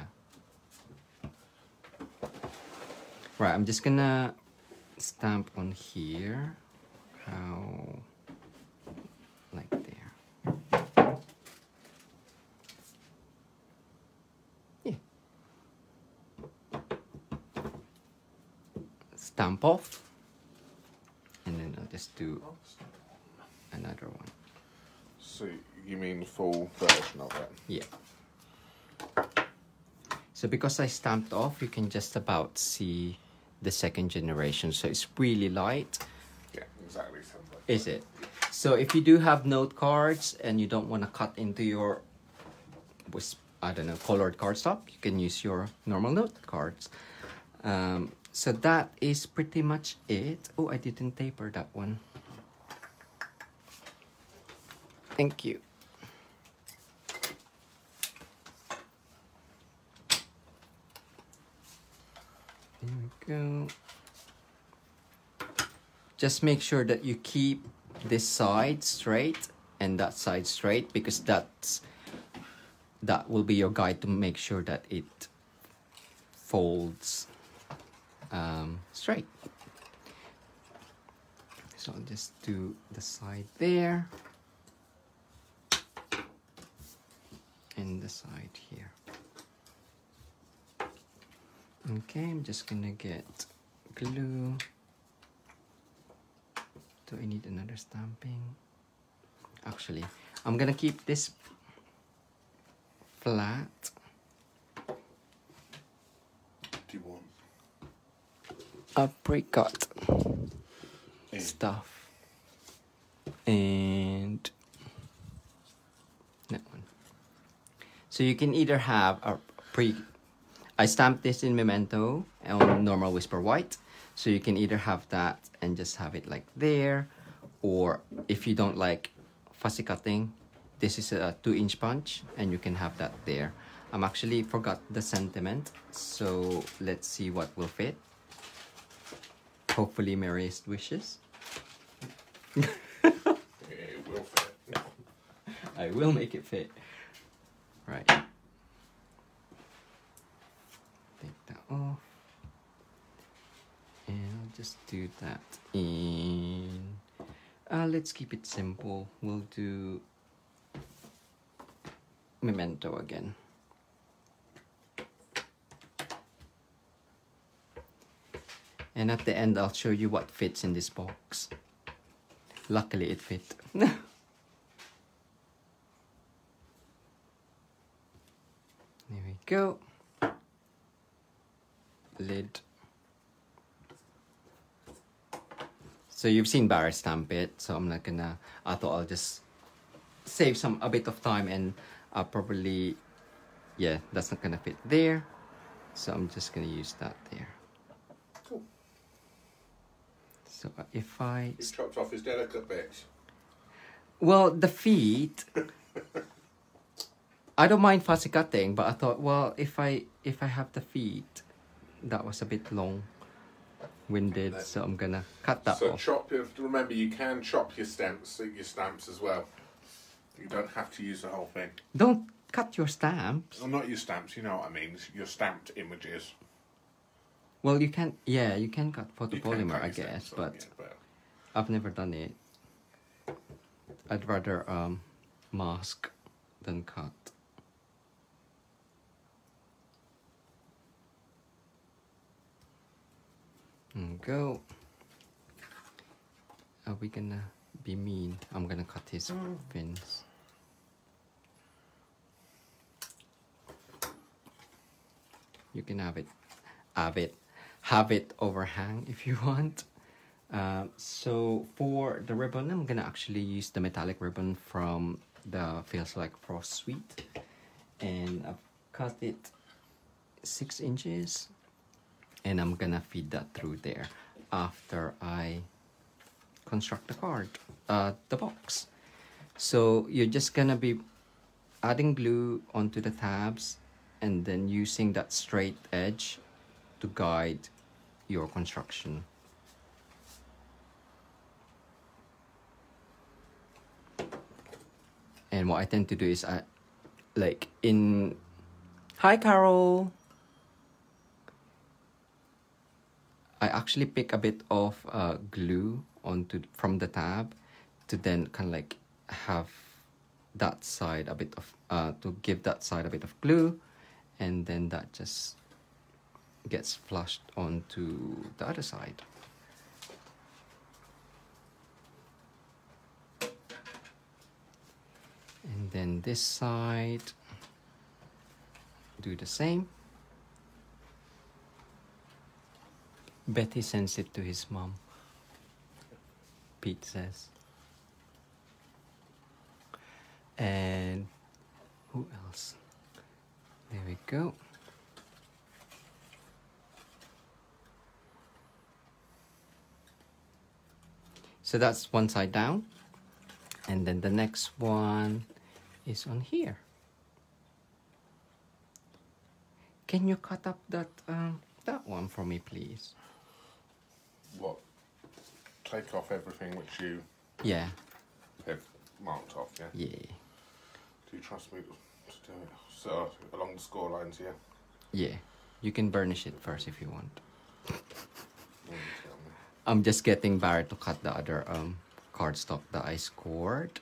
Right, I'm just gonna stamp on here, how, like there. Yeah. Stamp off, and then I'll just do another one. So you mean the full version of it? Yeah. So because I stamped off, you can just about see the second generation. So it's really light. Yeah, exactly. Is it? So if you do have note cards and you don't want to cut into your, I don't know, colored cardstock, you can use your normal note cards. So that is pretty much it. Oh, I didn't taper that one. Thank you. There we go. Just make sure that you keep this side straight and that side straight, because that will be your guide to make sure that it folds straight. So I'll just do the side there and the side here. Okay, I'm just gonna get glue. Do I need another stamping? Actually, I'm gonna keep this flat. Do you want? I've pre-cut stuff. And that one. So you can either have a I stamped this in Memento on normal Whisper White. So you can either have that and just have it like there, or if you don't like fussy cutting, this is a 2-inch punch and you can have that there. I'm actually forgot the sentiment, so let's see what will fit. Hopefully merriest wishes. It will fit. No. I will make it fit. Right. Off, and I'll just do that in let's keep it simple. We'll do Memento again. And at the end, I'll show you what fits in this box. Luckily, it fit. There we go. Lid. So you've seen Barry stamp it, so I'm not gonna... I thought I'll just save a bit of time, and I'll probably... Yeah, that's not gonna fit there. So I'm just gonna use that there. Cool. So if I... He chopped off his delicate bits. Well, the feet... I don't mind fussy cutting, but I thought, well, if I have the feet, that was a bit long-winded, so I'm gonna cut that off. So chop. Remember, you can chop your stamps as well. You don't have to use the whole thing. Don't cut your stamps. Well, not your stamps. You know what I mean. Your stamped images. Well, you can. Yeah, you can cut photopolymer, I guess, but I've never done it. I'd rather mask than cut. Go. Are we gonna be mean? I'm gonna cut his fins. You can have it overhang if you want. So for the ribbon, I'm gonna actually use the metallic ribbon from the Feels Like Frost suite, and I've cut it 6 inches. And I'm gonna feed that through there after I construct the card, the box. So you're just gonna be adding glue onto the tabs and then using that straight edge to guide your construction. And what I tend to do is I like in... Hi, Carol! I actually pick a bit of glue from the tab to then kind of like have that side a bit of, to give that side a bit of glue, and then that just gets flushed onto the other side. And then this side, do the same. Betty sends it to his mom, Pete says. And who else? There we go. So that's one side down. And then the next one is on here. Can you cut up that one for me, please? What? Take off everything which you have marked off, yeah? Yeah. Do you trust me to do it? So, along the score lines, yeah? Yeah. You can burnish it first if you want. I'm just getting Barrett to cut the other cardstock that I scored.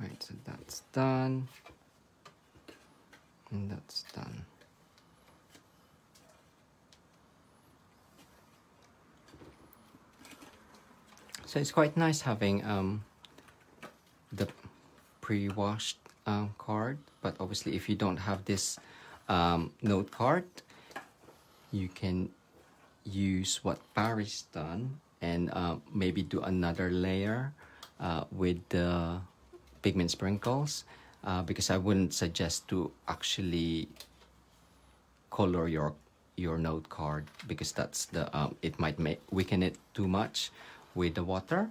Right, so that's done. And that's done. So it's quite nice having the pre-washed card, but obviously if you don't have this note card, you can use what Barry's done and maybe do another layer with the Pigment Sprinkles. Because I wouldn't suggest to actually color your note card, because that's the it might weaken it too much with the water.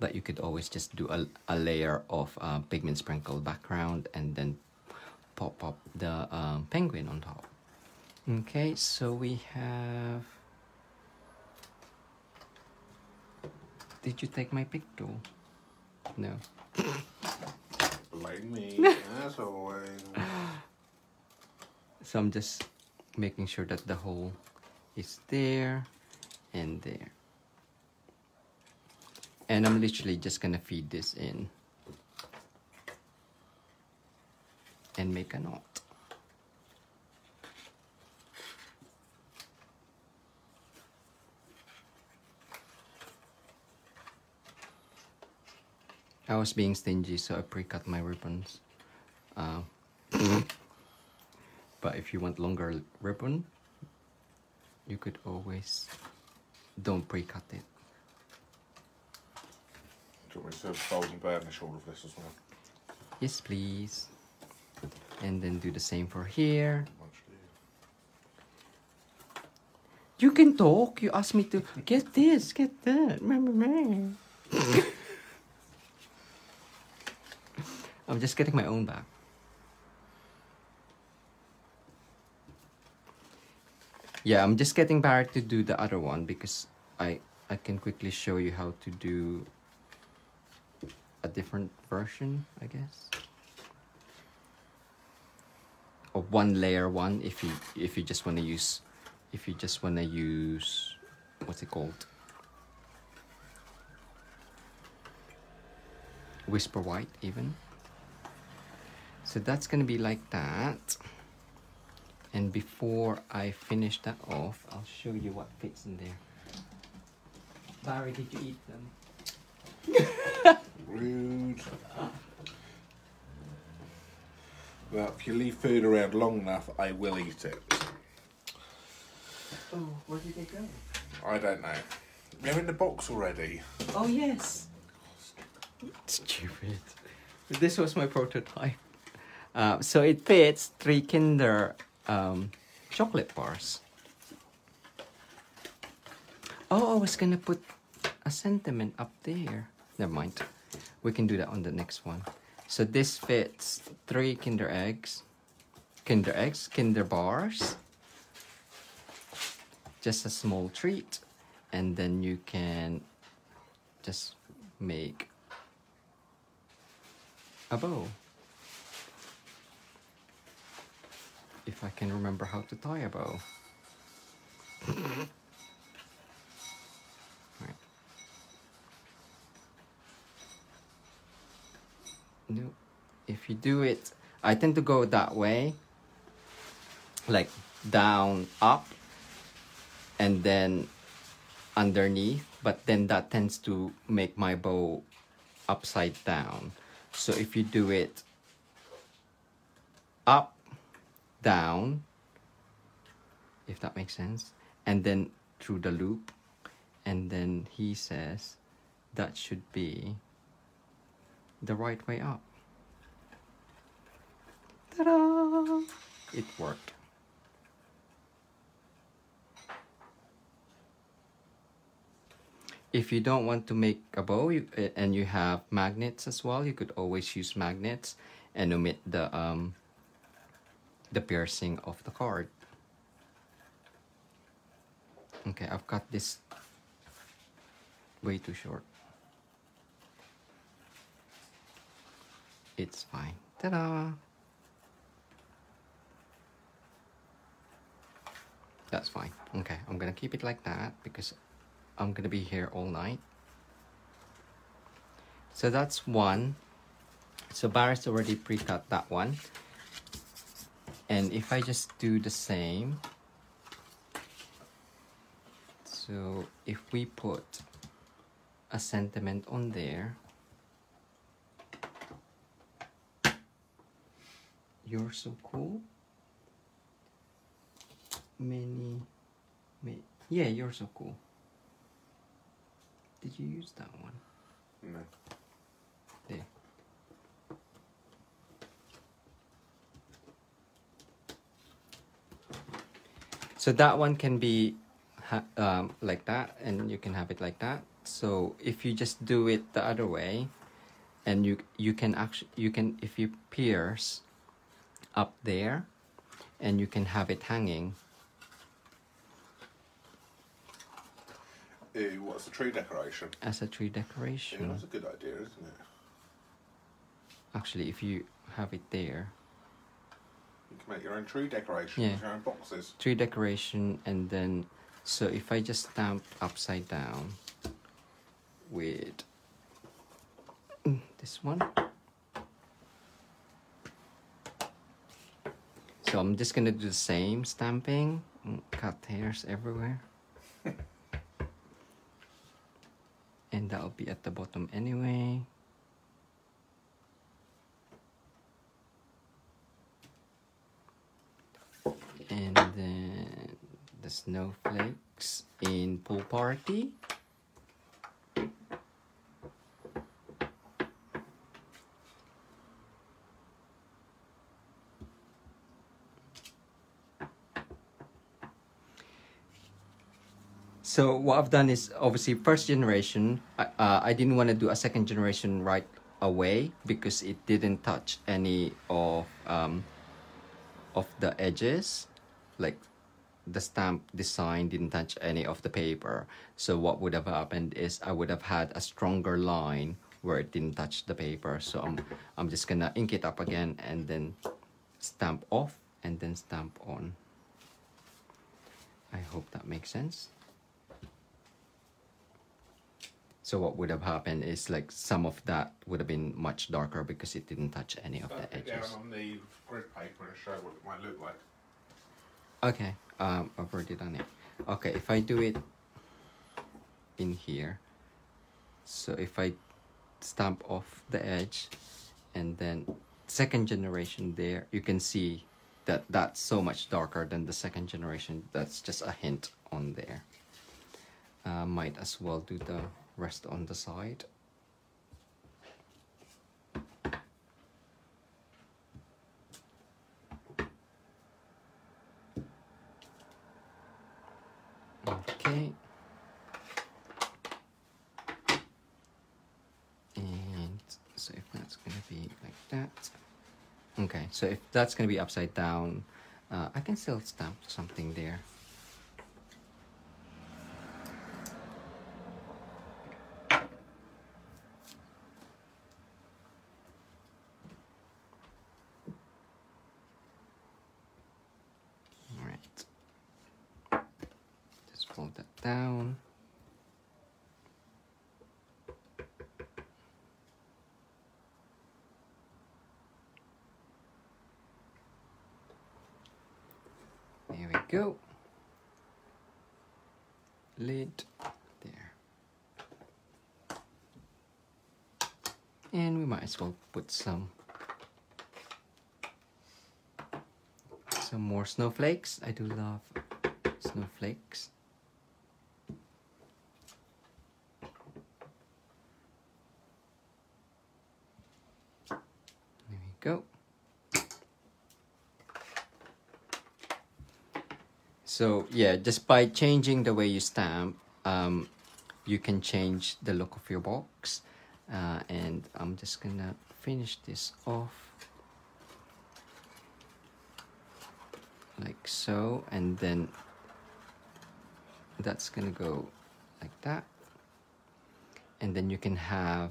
But you could always just do a layer of Pigment Sprinkle background and then pop up the penguin on top. Okay, so we have... Did you take my picture? No. Like me, as always. So I'm just making sure that the hole is there and there. And I'm literally just gonna feed this in and make a knot. I was being stingy, so I pre-cut my ribbons. But if you want longer ribbon, you could always don't pre-cut it. Do you want me to fold burnish all of this as well? Yes, please. And then do the same for here. You can talk. You asked me to get this, get that. I'm just getting my own back. Yeah, I'm just getting Barrett to do the other one because I can quickly show you how to do a different version, I guess. Or one layer one if you just wanna use what's it called? Whisper White even. So that's gonna be like that. And before I finish that off, I'll show you what fits in there. Barry, did you eat them? Rude. Well, if you leave food around long enough, I will eat it. Oh, where did they go? I don't know. They're in the box already. Oh, yes. Stupid. This was my prototype. So it fits 3 Kinder chocolate bars. Oh, I was gonna put a sentiment up there. Never mind. We can do that on the next one. So this fits 3 Kinder bars. Just a small treat, and then you can just make a bow. If I can remember how to tie a bow. Right. No, if you do it, I tend to go that way, like down, up, and then underneath, but then that tends to make my bow upside down. So if you do it up, down, if that makes sense, and then through the loop, and then he says that should be the right way up. Ta-da! It worked. If you don't want to make a bow, and you have magnets as well, you could always use magnets and omit the piercing of the card. Okay, I've cut this way too short. It's fine. Ta-da! That's fine. Okay, I'm gonna keep it like that because I'm gonna be here all night. So that's one. So Barrett's already pre-cut that one. And if I just do the same, so if we put a sentiment on there, you're so cool. Yeah, you're so cool. Did you use that one? No. There. So that one can be like that, and you can have it like that. So if you just do it the other way, and you can if you pierce up there, and you can have it hanging. Ew, what's the tree decoration? As a tree decoration. Ew, that's a good idea, isn't it? Actually, if you have it there. You can make your own tree decoration, yeah, with your own boxes. Tree decoration, and then, so if I just stamp upside down with this one. So I'm just gonna do the same stamping, cut hairs everywhere. And that'll be at the bottom anyway. snowflakes in Pool Party. So what I've done is obviously first generation, I didn't want to do a second generation right away because it didn't touch any of the edges, like the stamp design didn't touch any of the paper. So what would have happened is I would have had a stronger line where it didn't touch the paper. So I'm just gonna ink it up again and then stamp off and then stamp on. I hope that makes sense. So what would have happened is like some of that would have been much darker because it didn't touch any of the edges. Down on the grid paper and show what it might look like. Okay, I've already done it. Okay, if I do it in here, so if I stamp off the edge and then second generation there, you can see that that's so much darker than the second generation. That's just a hint on there. Might as well do the rest on the side. Okay. And so if that's going to be like that. Okay, so if that's going to be upside down, I can still stamp something there. Go lid there, and we might as well put some more snowflakes. I do love snowflakes. There we go. So yeah, just by changing the way you stamp, you can change the look of your box. And I'm just gonna finish this off like so, and then that's gonna go like that. And then you can have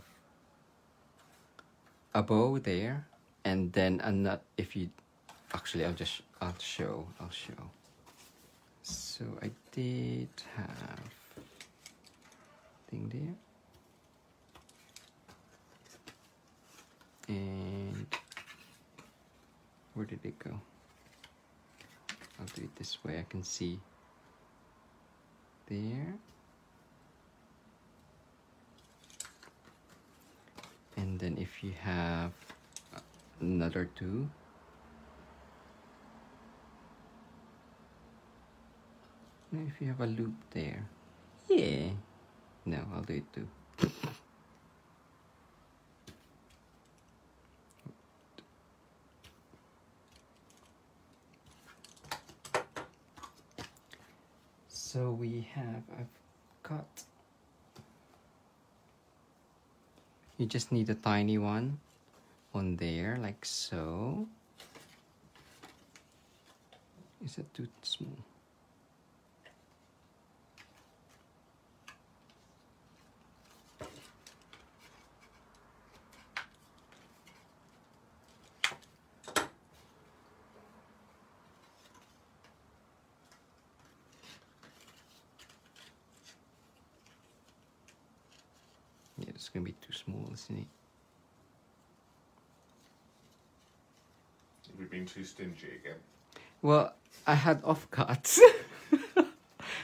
a bow there, and then another. If you actually, I'll show. So I did have thing there, and where did it go? I'll do it this way. I can see there, and then if you have another two. If you have a loop there, yeah. No, I'll do it too. So we have. You just need a tiny one on there, like so. Is that too small? It's gonna be too small, isn't it? We've been too stingy again. Well, I had offcuts.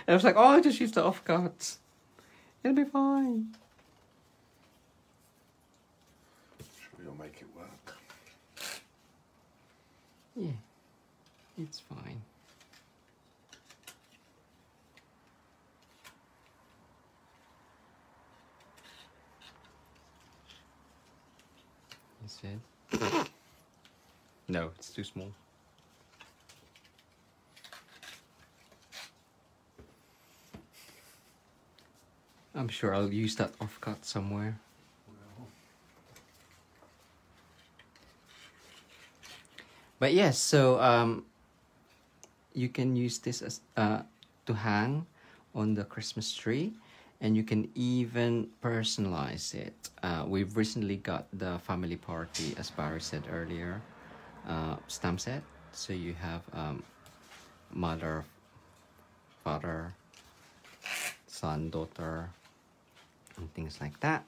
I was like, oh, I'll just use the offcuts. It'll be fine. Should we all make it work? Yeah, it's fine. instead. No, it's too small. I'm sure I'll use that offcut somewhere. But yes, so you can use this as to hang on the Christmas tree, and you can even personalize it. We've recently got the family party, as Barry said earlier, stamp set. So you have mother, father, son, daughter, and things like that.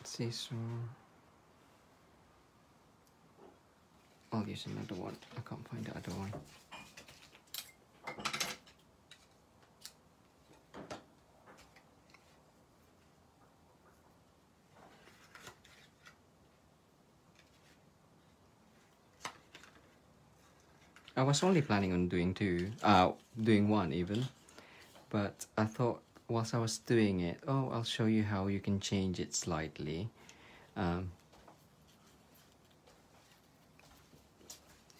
Let's see, so I'll use another one. I can't find the other one. I was only planning on doing two, doing one even, but I thought whilst I was doing it, oh, I'll show you how you can change it slightly.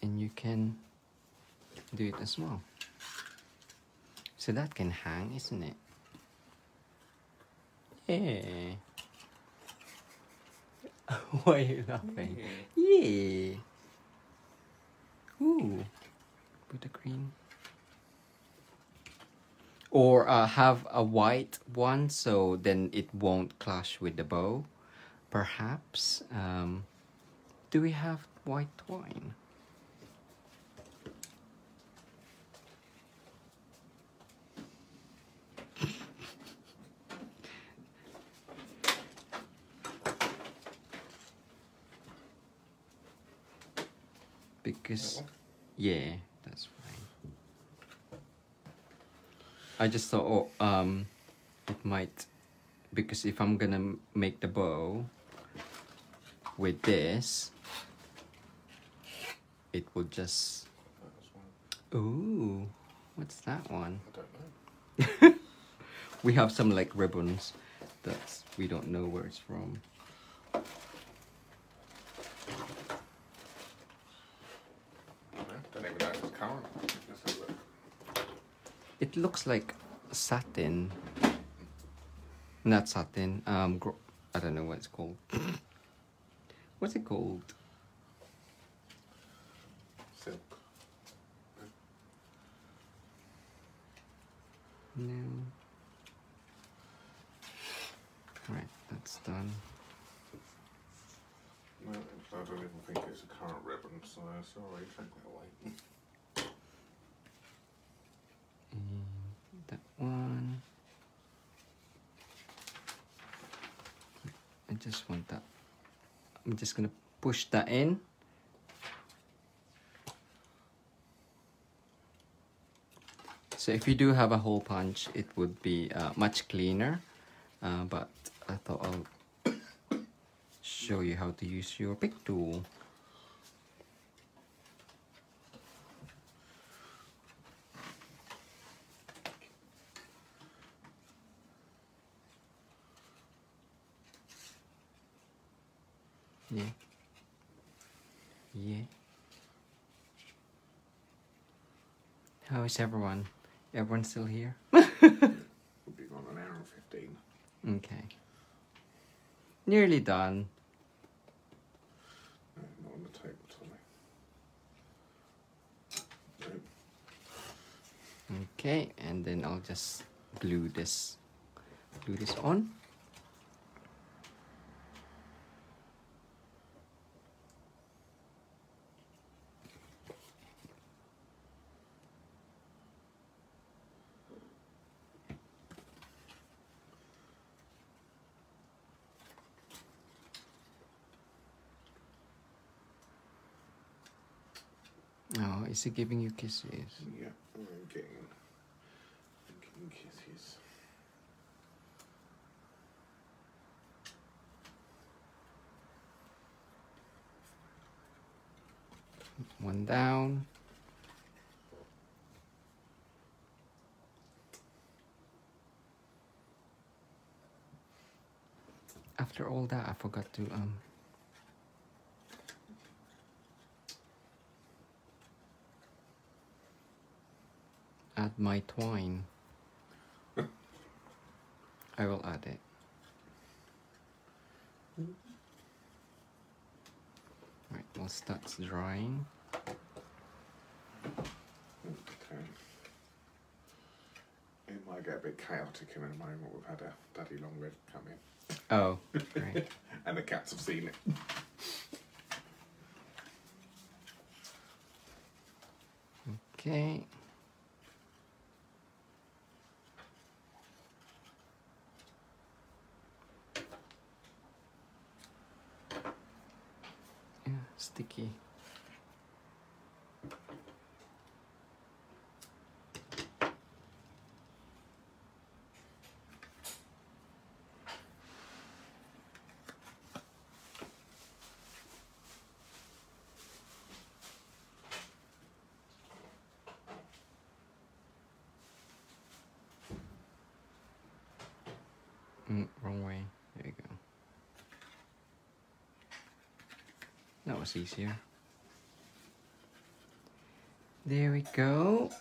And you can do it as well. So that can hang, isn't it? Yeah. Why are you laughing? Yeah. Ooh. Put a green. Or have a white one, so then it won't clash with the bow. Perhaps. Do we have white twine? Because, yeah, that's fine. I just thought, oh, it might, because if I'm gonna make the bow with this, it will just, ooh, what's that one? I don't know. We have some like ribbons that we don't know where it's from. It looks like satin, not satin, I don't know what it's called. What's it called? Silk. No. Right, that's done. No, I don't even think it's a current ribbon, so sorry, take that away. And that one. I just want that. I'm just gonna push that in. So if you do have a hole punch, it would be much cleaner. But I thought I'll show you how to use your pick tool. Yeah. Yeah. How is everyone? Everyone still here? We'll be gone an hour and 15. Okay. Nearly done. No, not on the table, Tommy. No. Okay, and then I'll just glue this on. Is it giving you kisses? Yeah, I'm getting kisses. One down. after all that, I forgot to add my twine. I will add it. Right, once that's drying. Okay. It might get a bit chaotic in a moment. We've had a daddy long rib come in. Oh, right. And the cats have seen it. Okay. Sticky. Wrong way. There you go. That was easier. There we go.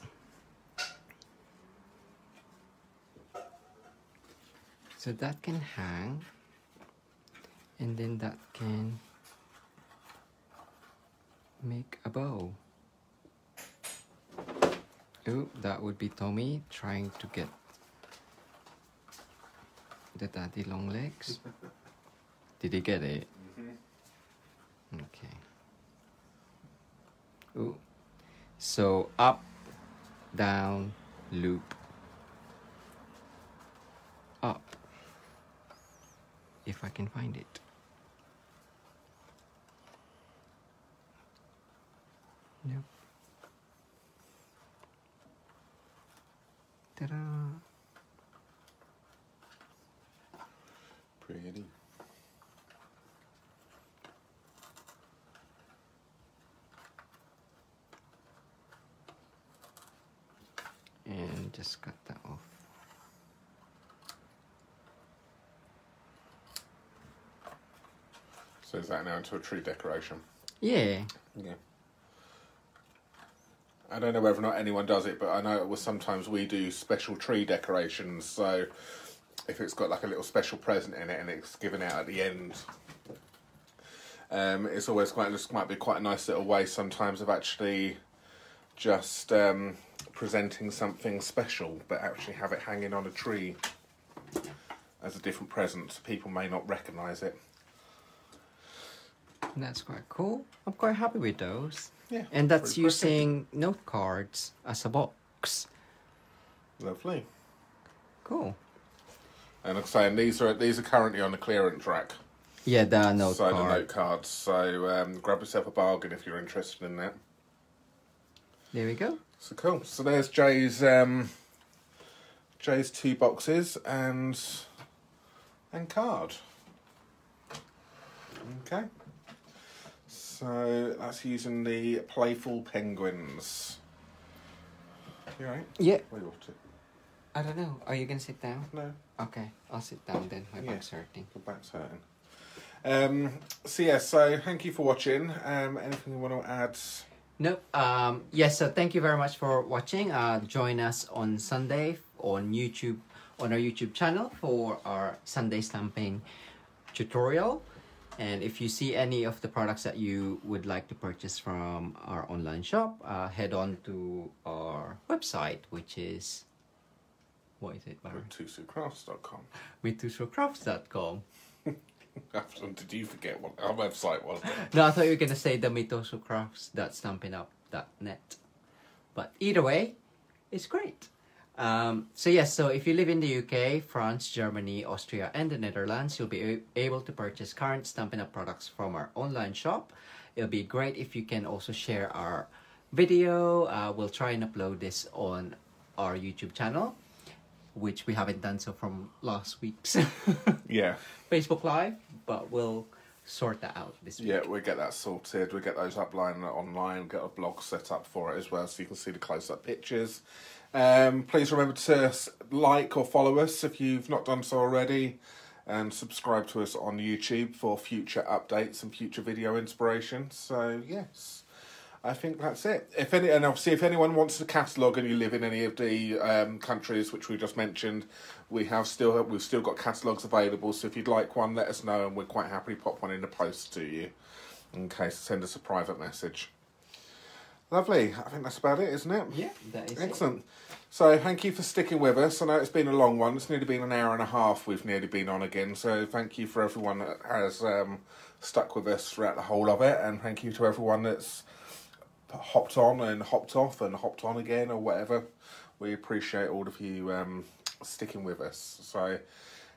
So that can hang, and then that can make a bow. Oh, that would be Tommy trying to get the daddy long legs. Did he get it? Okay. Ooh. So up, down, loop, up, if I can find it. Nope. Ta-da! Pretty. And just cut that off. So is that now into a tree decoration? Yeah. Yeah. I don't know whether or not anyone does it, but I know it was sometimes we do special tree decorations. So if it's got like a little special present in it and it's given out at the end, it's always quite, this might be quite a nice little way sometimes of actually just presenting something special, but actually have it hanging on a tree as a different present, so people may not recognise it. That's quite cool. I'm quite happy with those. Yeah. And that's using note cards as a box. Lovely. Cool. And like I'm saying, these are currently on the clearance rack. Yeah, they are note cards. So the note cards. So grab yourself a bargain if you're interested in that. There we go. So cool. So there's Jay's Jay's two boxes and card. Okay. So that's using the Playful Penguins. You all right? Yeah. Where are you off to? I don't know. Are you gonna sit down? No. Okay, I'll sit down then. My back's hurting. Your back's hurting. So yeah. So thank you for watching. Anything you want to add? No, yes, so thank you very much for watching. Join us on Sunday on YouTube, on our YouTube channel for our Sunday stamping tutorial. And if you see any of the products that you would like to purchase from our online shop, head on to our website, which is, what is it, Barry? MitosuCrafts.com. MitosuCrafts.com. Did you forget what our website was? No, I thought you were going to say the MitosuCrafts.stampinup.net. But either way, it's great. So yes, so if you live in the UK, France, Germany, Austria and the Netherlands, you'll be able to purchase current Stampin' Up! Products from our online shop. It'll be great if you can also share our video. We'll try and upload this on our YouTube channel, which we haven't done so from last week's Facebook Live, but we'll sort that out this week. Yeah, we'll get that sorted. We'll get those upline online, we'll get a blog set up for it as well, so you can see the close-up pictures. Please remember to like or follow us if you've not done so already. and subscribe to us on YouTube for future updates and future video inspiration. So yes, I think that's it. And obviously if anyone wants to catalogue and you live in any of the countries which we just mentioned, we've still got catalogues available. So if you'd like one, let us know and we'll quite happily pop one in the post to you. In case, send us a private message. Lovely. I think that's about it, isn't it? Yeah, that is excellent. It. So thank you for sticking with us. I know it's been a long one. It's nearly been an hour and a half we've nearly been on again. So thank you for everyone that has stuck with us throughout the whole of it. And thank you to everyone that's hopped on and hopped off and hopped on again or whatever. We appreciate all of you sticking with us. So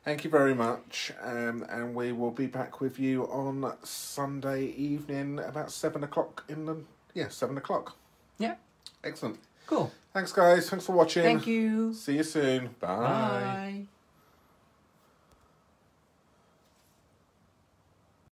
thank you very much. And we will be back with you on Sunday evening about 7 o'clock in the... Yeah, 7 o'clock. Yeah. Excellent. Cool. Thanks, guys. Thanks for watching. Thank you. See you soon. Bye. Bye.